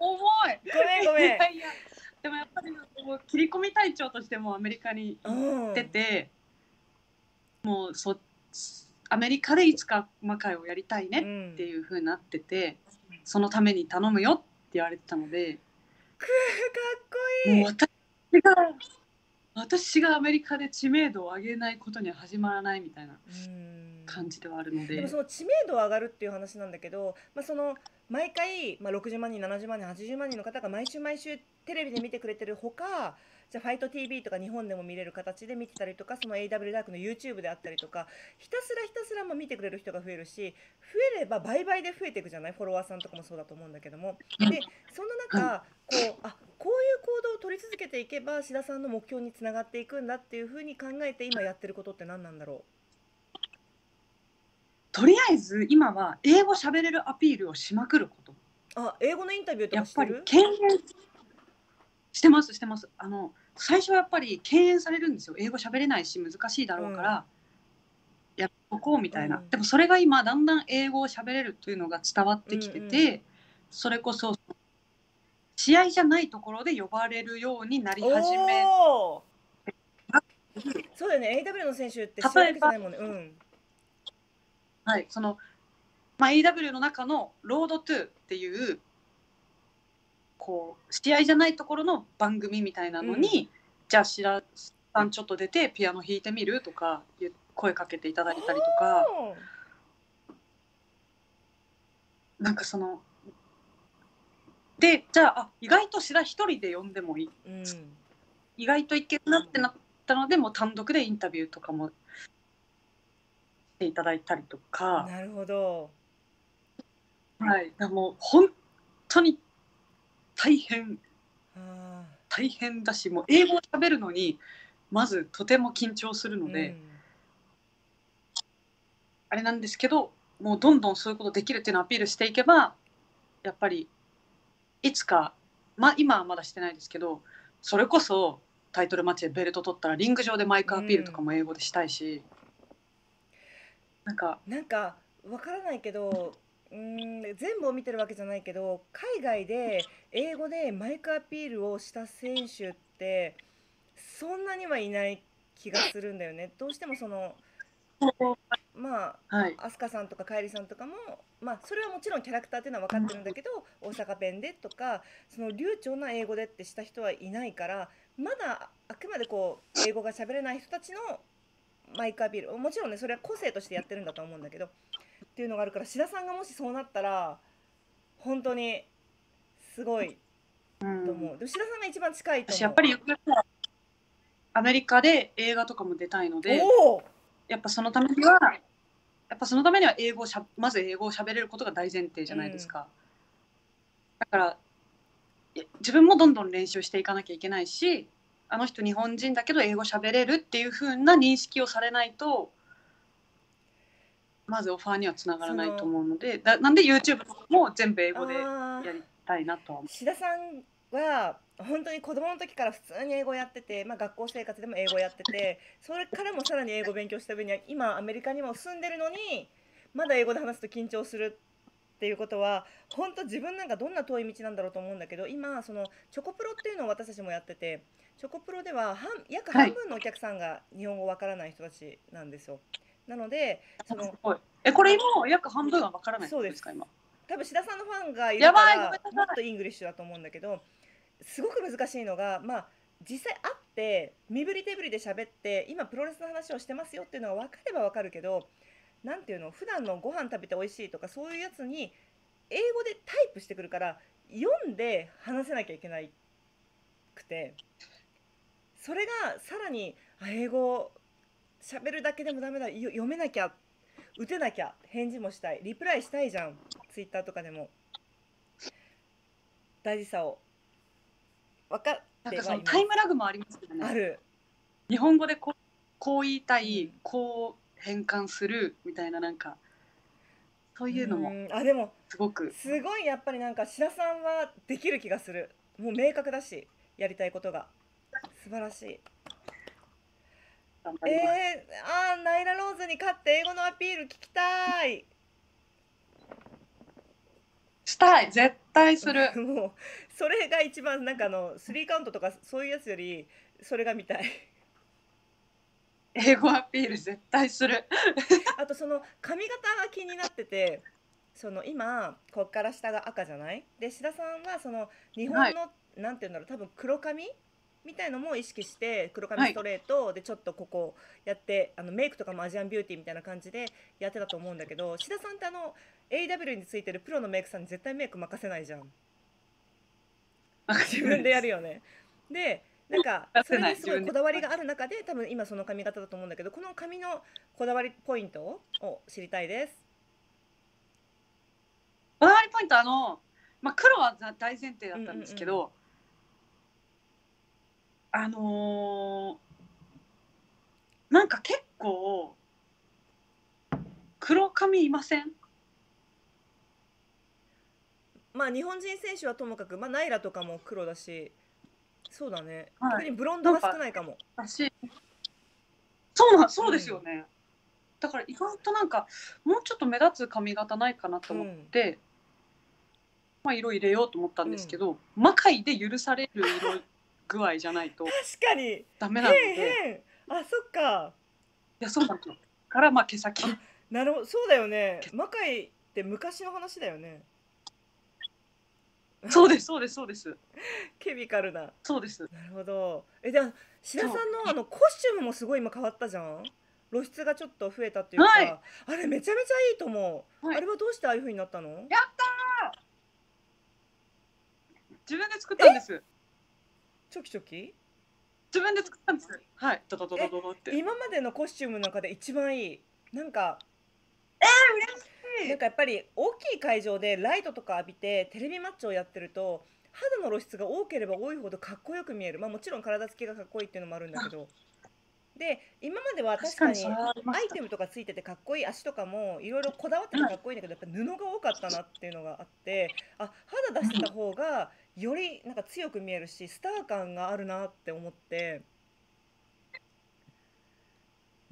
重い、ごめんごめん。いやいや、でもやっぱり切り込み隊長としてもアメリカに行ってて、うん、もうそアメリカでいつか魔界をやりたいねっていうふうになってて、うん、そのために頼むよって言われてたので。かっこいい。もう私が私がアメリカで知名度を上げないことには始まらないみたいな感じではあるので。でもその知名度は上がるっていう話なんだけど、まあ、その毎回、まあ、ろくじゅうまんにんななじゅうまんにんはちじゅうまんにんの方が毎週毎週テレビで見てくれてるほか、じゃあファイト ティーブイ とか日本でも見れる形で見てたりとか、その エーダブリュー ダークの YouTube であったりとか、ひたすらひたすらも見てくれる人が増えるし、増えれば倍々で増えていくじゃない、フォロワーさんとかもそうだと思うんだけども。でそんな中、こうあこういう行動を取り続けていけば志田さんの目標につながっていくんだっていうふうに考えて今やってることって何なんだろう。とりあえず今は英語喋れるアピールをしまくること。あ、英語のインタビューとかしてる？やっぱり敬遠してますしてます。あの最初はやっぱり敬遠されるんですよ。英語喋れないし難しいだろうから、うん、やっとこうみたいな、うん、でもそれが今だんだん英語を喋れるというのが伝わってきてて、うんうん、それこそ試合じゃないところで呼ばれるようになり始め。そうだよね、 エーダブリュー の選手って試合だけじゃないもんね。うん、はい、その、まあ、エーダブリュー の中のロードトゥーっていうこう試合じゃないところの番組みたいなのに、うん、じゃあ志田さんちょっと出てピアノ弾いてみるとか声かけていただいたりとか、なんかそので、じゃあ、あ、意外と志田一人で呼んでもいい、うん、意外といけるなってなったので、もう単独でインタビューとかもしていただいたりとか。なるほど。はい、もう本当に大変、大変だし、もう英語を喋るのにまずとても緊張するので、うん、あれなんですけど、もうどんどんそういうことできるっていうのをアピールしていけば、やっぱりいつか、まあ、今はまだしてないですけど、それこそタイトルマッチでベルト取ったらリング上でマイクアピールとかも英語でしたいし、うん、なんかなんかわからないけど、うーん、全部を見てるわけじゃないけど、海外で英語でマイクアピールをした選手ってそんなにはいない気がするんだよね。どうしてもそのまあ、はい、飛鳥さんとかカエリさんとかも、まあ、それはもちろんキャラクターっていうのは分かってるんだけど、大阪弁でとかその流暢な英語でってした人はいないから、まだあくまでこう英語が喋れない人たちのマイクアピール、もちろんねそれは個性としてやってるんだと思うんだけどっていうのがあるから、志田さんがもしそうなったら本当にすごいと思う。うん、吉田さんが一番近いと思う。私やっぱりアメリカで映画とかも出たいので、やっぱそのためにはやっぱそのためには英語をしゃまず英語を喋れることが大前提じゃないですか。うん、だから自分もどんどん練習していかなきゃいけないし、あの人日本人だけど英語喋れるっていう風な認識をされないとまずオファーにはつながらないと思うので、だなんで YouTube も全部英語でやりたいなとは思う。志田さんは本当に子供の時から普通に英語やってて、まあ、学校生活でも英語やってて、それからもさらに英語勉強した上に今アメリカにも住んでるのにまだ英語で話すと緊張するっていうことは本当自分なんかどんな遠い道なんだろうと思うんだけど、今そのチョコプロっていうのを私たちもやってて、チョコプロでは半約半分のお客さんが日本語わからない人たちなんですよ。はい、なのでそのえこれも約半分はわからないそうですか今。多分志田さんのファンがいるからもっとイングリッシュだと思うんだけど、すごく難しいのが、まあ、実際会って身振り手振りで喋って今プロレスの話をしてますよっていうのが分かれば分かるけど、なんていうの普段のご飯食べておいしいとかそういうやつに英語でタイプしてくるから読んで話せなきゃいけなくて、それがさらに英語喋るだけでもダメだ、読めなきゃ打てなきゃ返事もしたいリプライしたいじゃんツイッターとかでも。大事さを分かっては今タイムラグもありますよね。ある。日本語でこう、こう言いたい、うん、こう変換するみたいななんかそういうのもあでもすごくすごいやっぱりなんか志田さんはできる気がする。もう明確だしやりたいことが素晴らしい。えー、あーナイラローズに勝って英語のアピール聞きたい。したい絶対する。もうそれが一番なんかあのスリーカウントとかそういうやつよりそれが見たい。英語アピール絶対する。あとその髪型が気になってて、その今こっから下が赤じゃないで志田さんはその日本の、はい、なんていうんだろう多分黒髪みたいのも意識して黒髪ストレートでちょっとここやって、はい、あのメイクとかもアジアンビューティーみたいな感じでやってたと思うんだけど、志田さんってあの エーダブリュー についてるプロのメイクさんに絶対メイク任せないじゃん。自分でやるよね。でなんかそれにすごいこだわりがある中で多分今その髪型だと思うんだけど、この髪のこだわりポイントを知りたいです。こだわりポイントあの、まあ、黒は大前提だったんですけど。うんうんうんあのー、なんか結構黒髪いません？まあ日本人選手はともかく、まあ、ナイラとかも黒だしそうだね、はい、特にブロンドが少ないかもだしそうなそうですよね、うん、だから意外となんかもうちょっと目立つ髪型ないかなと思って、うん、まあ色入れようと思ったんですけど、うん、魔界で許される色具合じゃないと確かにダメなんで、へんへんあそっかいやそうなんだからまあ毛先なるほどそうだよね魔界って昔の話だよねそうですそうですそうですケミカルなそうですなるほどえじゃあ志田さんのあのコスチュームもすごい今変わったじゃん露出がちょっと増えたっていうか、はい、あれめちゃめちゃいいと思う、はい、あれはどうしてああいう風になったのやったー自分で作ったんですチョキチョキ自分で作ったんです。はい。ドドドドドドって。今までのコスチュームの中で一番いい。なんか、えー、嬉しい。なんかやっぱり大きい会場でライトとか浴びてテレビマッチをやってると肌の露出が多ければ多いほどかっこよく見える。まあもちろん体つきがかっこいいっていうのもあるんだけど。で今までは確かにアイテムとかついててかっこいい足とかもいろいろこだわっててかっこいいんだけど、やっぱ布が多かったなっていうのがあって、あ肌出してた方がよりなんか強く見えるしスター感があるなって思って、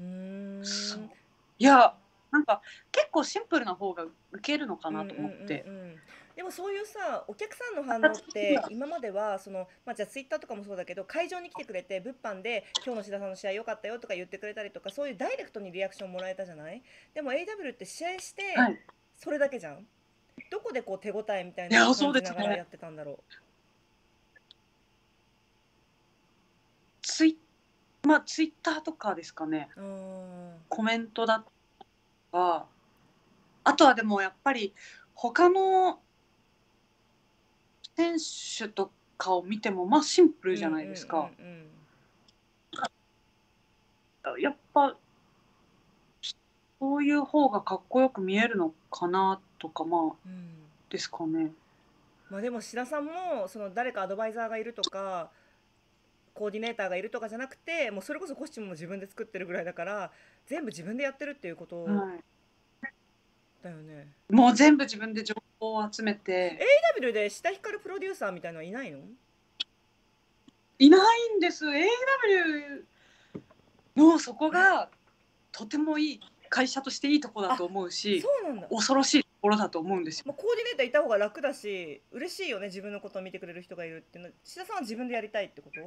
うーんいやなんか結構シンプルな方がウケるのかなと思って。でもそういうさお客さんの反応って今まではその、まあ、じゃあツイッターとかもそうだけど会場に来てくれて物販で今日の志田さんの試合良かったよとか言ってくれたりとかそういうダイレクトにリアクションもらえたじゃない。でも エーダブリュー って試合してそれだけじゃん、はい、どこでこう手応えみたいなのを感じながらやってたんだろう。ツイまあツイッターとかですかね、うんコメントだとかあとはでもやっぱり他の選手とかを見てもまあシンプルじゃないですか、うんうんうん、やっぱそういう方がかっこよく見えるのかなとかまあ、うん、ですかね。まあ、でも志田さんもその誰かアドバイザーがいるとかコーディネーターがいるとかじゃなくて、もうそれこそコスチュームも自分で作ってるぐらいだから全部自分でやってるっていうこと、はい、だよね。もう全部自分で情報を集めて。 エーイーダブリュー で志田ひかるプロデューサーみたいなのはいないの？いないんです。 エーイーダブリュー のそこがとてもいい会社としていいとこだと思うし、そうなんだ、恐ろしいところだと思うんですよ。まあ、コーディネーターいた方が楽だし嬉しいよね、自分のことを見てくれる人がいるっていうの。志田さんは自分でやりたいってこと？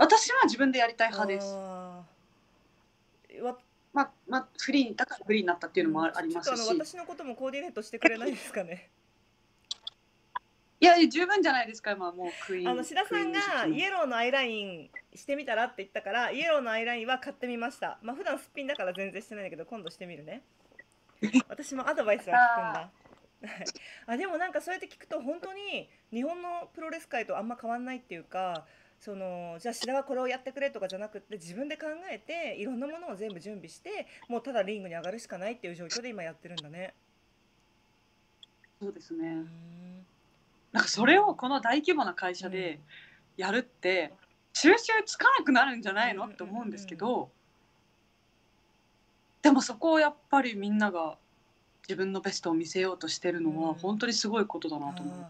私は自分でやりたい派です。あまあまあ、フリーだからフリーになったっていうのもありますし、ちょっとあの私のこともコーディネートしてくれないですかね。いや十分じゃないですか。今もうクイーン、あの志田さんがイエローのアイラインしてみたらって言ったからイエローのアイラインは買ってみました。まあ普段すっぴんだから全然してないんだけど今度してみるね。私もアドバイスは聞くんだ。あでもなんかそうやって聞くと本当に日本のプロレス界とあんま変わんないっていうか、そのじゃあ志田はこれをやってくれとかじゃなくて自分で考えていろんなものを全部準備してもうただリングに上がるしかないっていう状況で今やってるんだね。そうですね。なんかそれをこの大規模な会社でやるって、うん、収集つかなくなるんじゃないのって思うんですけど、うんうんうん、でもそこをやっぱりみんなが自分のベストを見せようとしてるのは本当にすごいことだなと思う。うん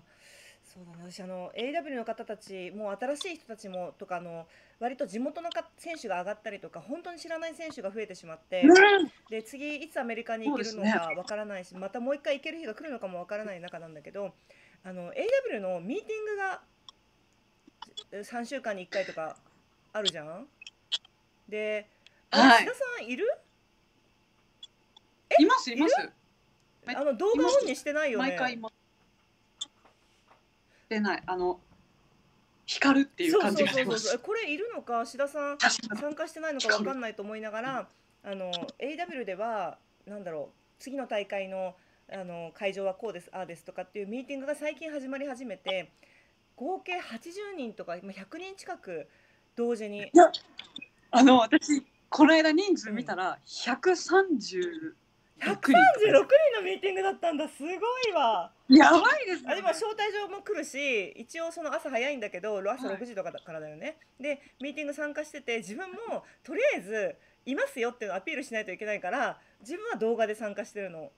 そうだね、私あの エーイーダブリュー の方たちもう新しい人たちもとかあの割と地元の選手が上がったりとか本当に知らない選手が増えてしまって、うん、で次いつアメリカに行けるのかわからないし、ね、またもう一回行ける日が来るのかもわからない中なんだけど、あの エーイーダブリュー のミーティングがさんしゅうかんにいっかいとかあるじゃん。で、はい、志田さんいる？えいますいます。あの動画オンにしてないよね。毎回今してない。あの光るっていう感じがします。そうそうそうそう。これいるのか志田さん参加してないのか分かんないと思いながら、あの エーイーダブリュー ではなんだろう次の大会のあの会場はこうですああですとかっていうミーティングが最近始まり始めて合計はちじゅうにんとかひゃくにん近く同時に。いやあの私この間人数見たらひゃくさんじゅうろくにん、うん、ひゃくさんじゅうろくにんのミーティングだったんだ。すごいわ。やばいですね。あでも招待状も来るし一応その朝早いんだけど朝ろくじとかからだよね、はい、でミーティング参加してて自分もとりあえずいますよっていうのをアピールしないといけないから自分は動画で参加してるの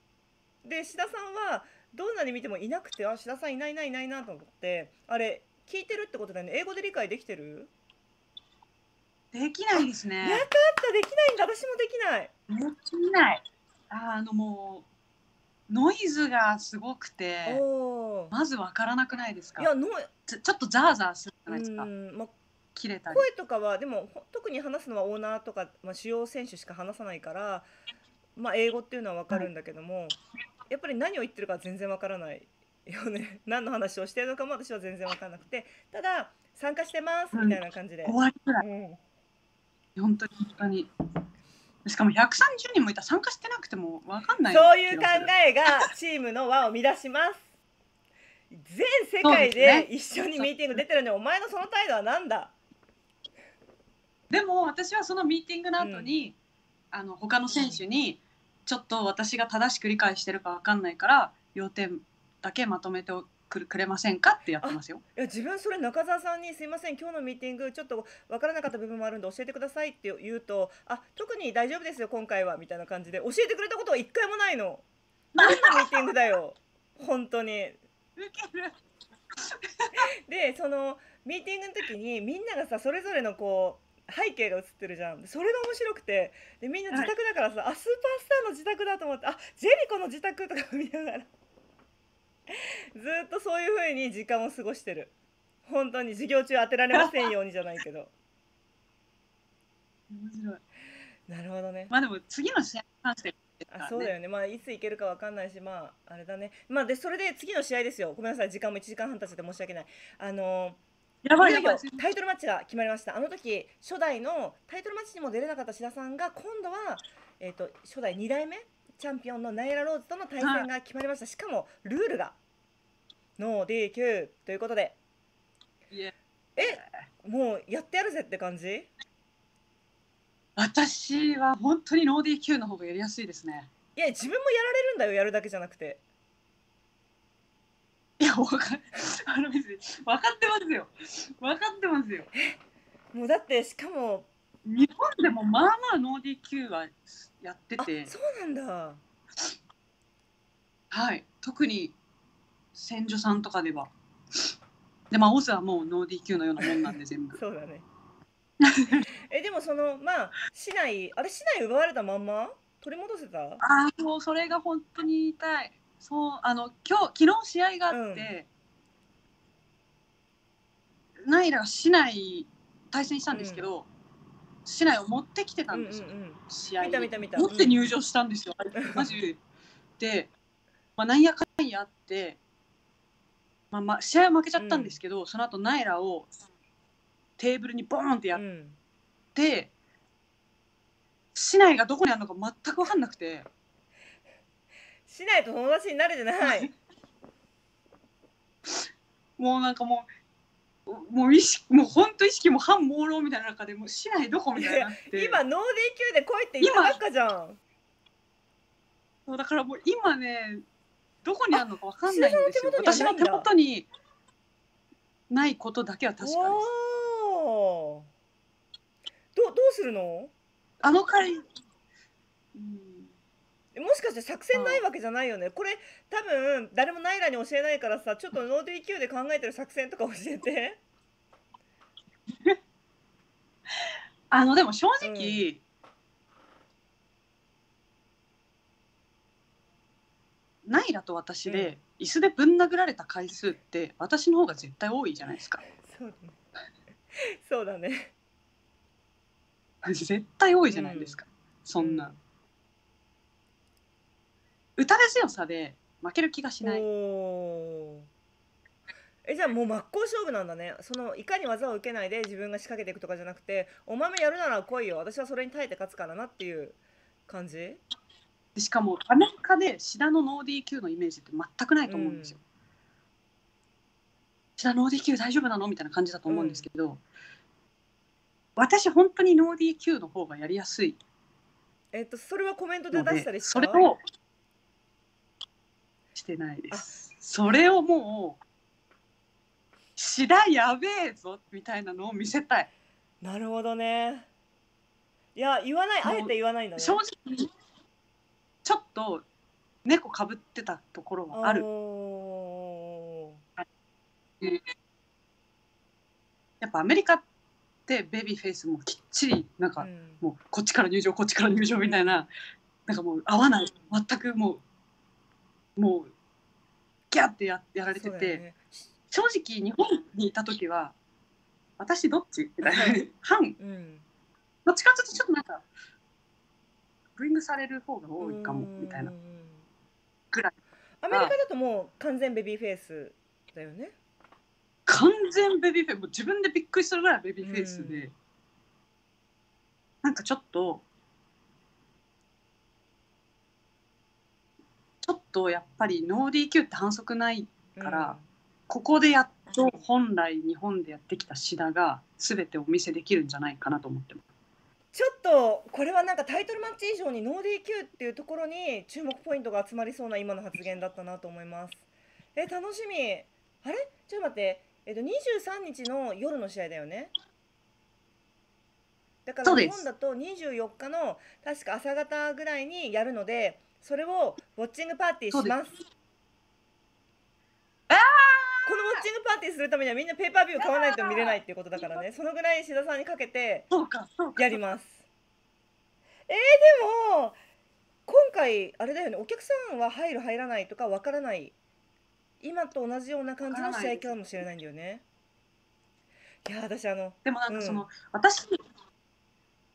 で、志田さんはどんなに見てもいなくて、あ志田さんいないないないなと思って、あれ聞いてるってことだよね。英語で理解できてる？できないですね。やかったできないんだ。私もできないできない。あ, あのもうノイズがすごくてまずわからなくないですか？いやの ち, ちょっとザーザーするじゃないですか。うん、ま、切れたり声とかはでも特に話すのはオーナーとか、まあ、主要選手しか話さないから、まあ、英語っていうのはわかるんだけども、はいやっぱり何を言ってるか全然わからないよね。何の話をしてるのかも私は全然わからなくて、ただ参加してますみたいな感じで、うん、終わりくらい、うん、本当に本当に。しかもひゃくさんじゅうにんもいたら参加してなくてもわかんない。そういう考えがチームの輪を乱します。全世界で一緒にミーティング出てるのにお前のその態度はなんだ。でも私はそのミーティングの後に、うん、あの他の選手にちょっと私が正しく理解してるか分かんないから要点だけまとめてくれませんかってやってますよ。いや自分それ中澤さんにすいません今日のミーティングちょっと分からなかった部分もあるんで教えてくださいって言うと、あ特に大丈夫ですよ今回はみたいな感じで教えてくれたことは一回もないの。何のミーティングだよ本当にウケる。でそのミーティングの時にみんながさそれぞれのこう背景が映ってるじゃん。それが面白くてでみんな自宅だからさ、はい、あスーパースターの自宅だと思って、あジェリコの自宅とか見ながらずっとそういう風に時間を過ごしてる。本当に授業中当てられませんようにじゃないけど面白い。なるほどね。まあでも次の試合に関して、ね、あそうだよね。まあいつ行けるかわかんないしまああれだね。まあでそれで次の試合ですよ。ごめんなさい時間もいちじかんはん経っちゃって申し訳ない。あのやばいやばいタイトルマッチが決まりました。あの時初代のタイトルマッチにも出れなかった志田さんが今度は、えー、と初代にだいめチャンピオンのナイラ・ローズとの対戦が決まりました。しかもルールがノー ディーキュー ということで、yeah. えもうやってやるぜって感じ？私は本当にノー ディーキュー の方がやりやすいですね。いや自分もやられるんだよ、やるだけじゃなくて。いや分かあの別に分かってますよ、分かってますよ。もうだってしかも日本でもまあまあノー ディーキュー はやってて。あ、そうなんだ。はい、特に千住さんとかでは。でまあオズはもうノー ディーキュー のようなもんなんで全部。そうだね。えでもそのまあ市内あれ市内奪われたまんま取り戻せた？ああもうそれが本当に痛い。そうあの今日昨日試合があって、うん、ナイラが市内対戦したんですけど、うん、市内を持ってきてたんですよ、うんうんうん、試合に見た見た見た持って入場したんですよ、うん、マジで、まあ、なんやかんやあって、まあまあ、試合は負けちゃったんですけど、うん、その後ナイラをテーブルにボーンってやって、うん、市内がどこにあるのか全く分かんなくて。市内と友達になれてないもうなんかもうもう意識もう本当意識も半朦朧みたいな中でもう市内どこみたいになって今ノー ディーキュー で来いって言ったばっかじゃん。そうだからもう今ねどこにあるのか分かんないんですよ。私の手元にないことだけは確かです。お ど, どうするのあの会、うんもしかして作戦ないわけじゃないよね、うん、これ多分誰もナイラに教えないからさちょっとノー ディーキュー で考えてる作戦とか教えてあのでも正直、うん、ナイラと私で椅子でぶん殴られた回数って私の方が絶対多いじゃないですか。そうだね、そうだね絶対多いじゃないですか、うん、そんな打たれ強さで負ける気がしない。おえじゃあもう真っ向勝負なんだね。そのいかに技を受けないで自分が仕掛けていくとかじゃなくてお前もやるなら来いよ私はそれに耐えて勝つからなっていう感じで。しかもアメリカで志田のノー ディーキュー のイメージって全くないと思うんですよ、うん、志田ノー ディーキュー 大丈夫なのみたいな感じだと思うんですけど、うん、私本当にノー ディーキュー の方がやりやすい。えっとそれはコメントで出したりしたのでそれをしてないです。それをもうシダやべえぞみたいなのを見せたい。なるほどね。いや言わないあえて言わないんだね。正直ちょっと猫かぶってたところはある。やっぱアメリカってベビーフェイスもきっちりなんか、うん、もうこっちから入場こっちから入場みたいな、なんかもう合わない全くもう。もうギャッて や, やられてて、ね、正直日本にいた時は私どっちみたいな半、うん、どっちかちょっとちょっとなんかブリングされる方が多いかもみたいなぐらい。アメリカだともう完全ベビーフェイスだよね。完全ベビーフェイスもう自分でびっくりするぐらいベビーフェイスで、うん、なんかちょっとちょっとやっぱりノー ディーキュー って反則ないから、うん、ここでやっと本来日本でやってきたシダが全てお見せできるんじゃないかなと思ってます。ちょっとこれはなんかタイトルマッチ以上にノー ディーキュー っていうところに注目ポイントが集まりそうな今の発言だったなと思います。え楽しみ。あれちょっと待って、えっと、にじゅうさんにちの夜の試合だよね。だから日本だとにじゅうよっかの確か朝方ぐらいにやるのでそれをウォッチングパーティーします。あこのウォッチングパーティーするためにはみんなペーパービュー買わないと見れないっていうことだからね。そのぐらい志田さんにかけてやります。えー、でも今回あれだよね、お客さんは入る入らないとかわからない、今と同じような感じの試合かもしれないんだよね。いや私あのでもなんかその、うん、私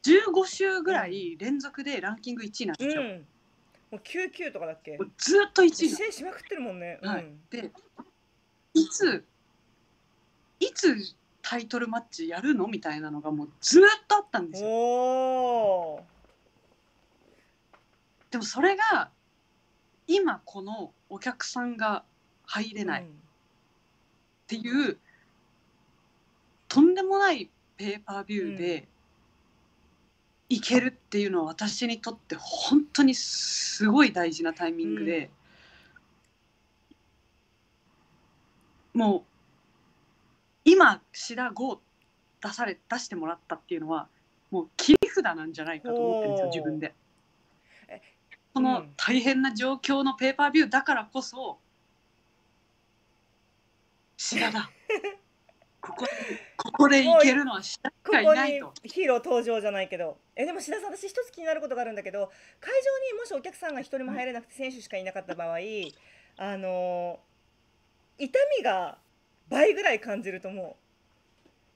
じゅうご週ぐらい連続でランキングいちいなんですよ、うん、もうきゅうじゅうきゅうとかだっけ？ずっといちい試合しまくってるもんね、はい、うん、でいついつタイトルマッチやるのみたいなのがもうずっとあったんですよ。おでもそれが今このお客さんが入れない、うん、っていうとんでもないペーパービューでいけるっていうのは私にとって本当にすごい大事なタイミングで、うん、もう今シダゴー出され出してもらったっていうのはもう切り札なんじゃないかと思ってるんですよ自分で。この大変な状況のペーパービューだからこそシダだここここでいけるのはシダしかいないと。ここにヒーロー登場じゃないけど、えでもシダさん私一つ気になることがあるんだけど、会場にもしお客さんが一人も入れなくて選手しかいなかった場合、あの痛みが倍ぐらい感じると思う。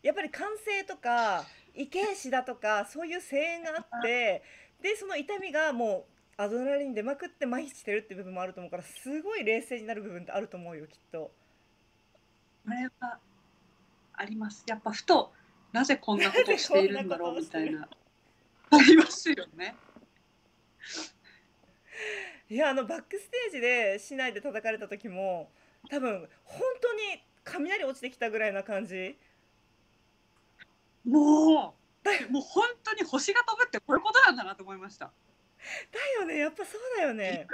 やっぱり歓声とかいけシダとかそういう声援があって、でその痛みがもうアドレナリン出まくって麻痺してるって部分もあると思うから、すごい冷静になる部分ってあると思うよきっと。あれはあります。やっぱふとなぜこんなことをしているんだろうみたいなありますよね。いやあのバックステージで市内で叩かれた時も多分本当に雷落ちてきたぐらいな感じ。もうだもう本当に星が飛ぶってこういうことなんだなと思いました。だよね、やっぱそうだよね。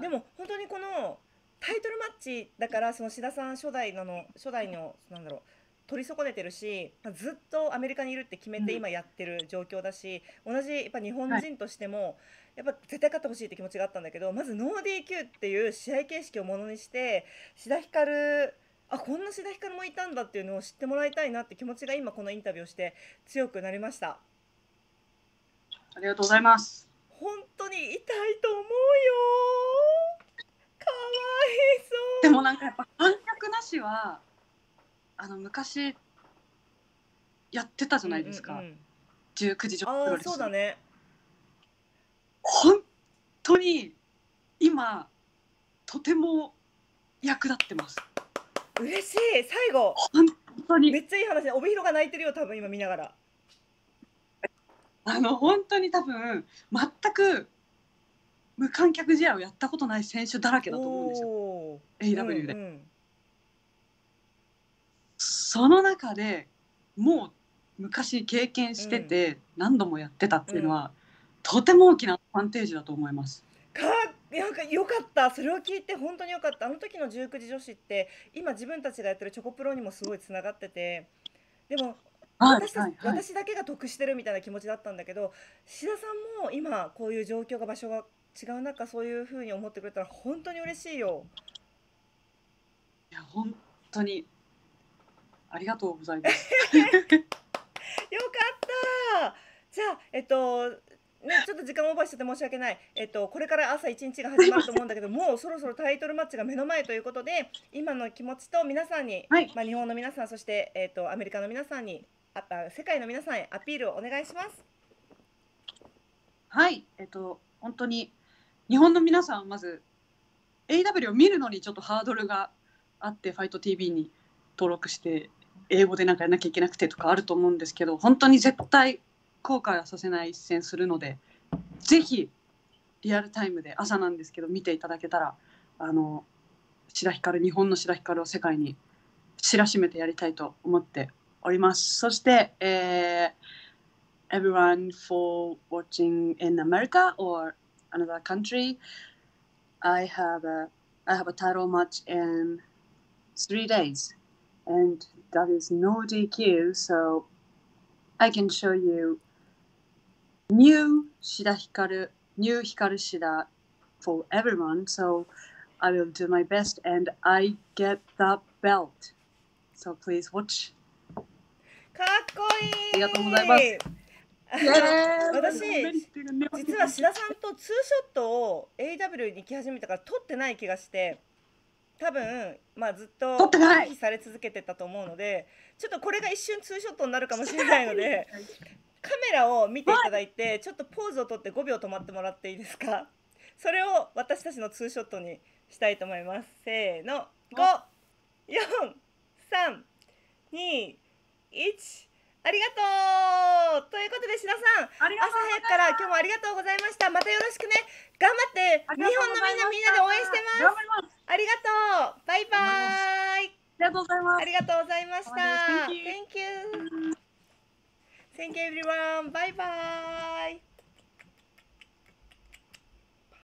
でも本当にこのタイトルマッチだから、そのシダさん初代の初代のなんだろう取り損ねてるし、ずっとアメリカにいるって決めて今やってる状況だし、うん、同じやっぱ日本人としても、はい、やっぱ絶対勝ってほしいって気持ちがあったんだけど、まずノー ディーキュー っていう試合形式をものにしてシダヒカル、あこんなシダヒカルもいたんだっていうのを知ってもらいたいなって気持ちが今このインタビューをして強くなりました。ありがとうございます。本当に痛いと思うよ。かわいそう。でもなんかやっぱ観客なしはあの昔やってたじゃないですか。じゅうくじじゅっぷん。ああそうだね。本当に今とても役立ってます。嬉しい。最後。本当にめっちゃいい話。帯広が泣いてるよ多分今見ながら。あの本当に多分全く無観客試合をやったことない選手だらけだと思うんですよ エーイーダブリュー で、うんうん、その中でもう昔経験してて何度もやってたっていうのは、うん、とても大きなアドバンテージだと思います。かなんかよかった、それを聞いて本当によかった。あの時のじゅうくじ女子って今自分たちがやってるチョコプロにもすごいつながってて、でも私たち、私だけが得してるみたいな気持ちだったんだけど、シダさんも今こういう状況が場所が違う中そういうふうに思ってくれたら本当に嬉しいよ。いや本当にありがとうございます。よかった。じゃあえっとねちょっと時間オーバーしてて申し訳ない。えっとこれから朝一日が始まると思うんだけど、もうそろそろタイトルマッチが目の前ということで、今の気持ちと皆さんに、はい、まあ日本の皆さんそしてえっとアメリカの皆さんに。あ世界の皆さんへアピールをお願いします。はい、えっと本当に日本の皆さんはまず エーイーダブリュー を見るのにちょっとハードルがあってファイト ティーブイ に登録して英語でなんかやらなきゃいけなくてとかあると思うんですけど、本当に絶対後悔させない一戦するので、ぜひリアルタイムで朝なんですけど見ていただけたら、あのシダヒカル、日本のシダヒカルを世界に知らしめてやりたいと思っております。そして、えー、everyone for watching in America or another country, I have a I have a title match in three days, and that is no D Q, so I can show you new Shida Hikaru, new Hikaru Shida for everyone. So I will do my best, and I get that belt. So please watch.かっこいい。ありがとうございます。私実はシダさんとツーショットを エーイーダブリュー に来始めたから撮ってない気がして、多分まあずっと拒否され続けてたと思うので、ちょっとこれが一瞬ツーショットになるかもしれないのでカメラを見ていただいてちょっとポーズをとってごびょう止まってもらっていいですか。それを私たちのツーショットにしたいと思います。せーのご よん さん に一、ありがとうということでシダさん、朝早くから今日もありがとうございました。またよろしくね。頑張って日本のみんなみんなで応援してます。ありがとう。バイバイ。がとうございます。ありがとうございました。Thank you. Thank you everyone. Bye bye.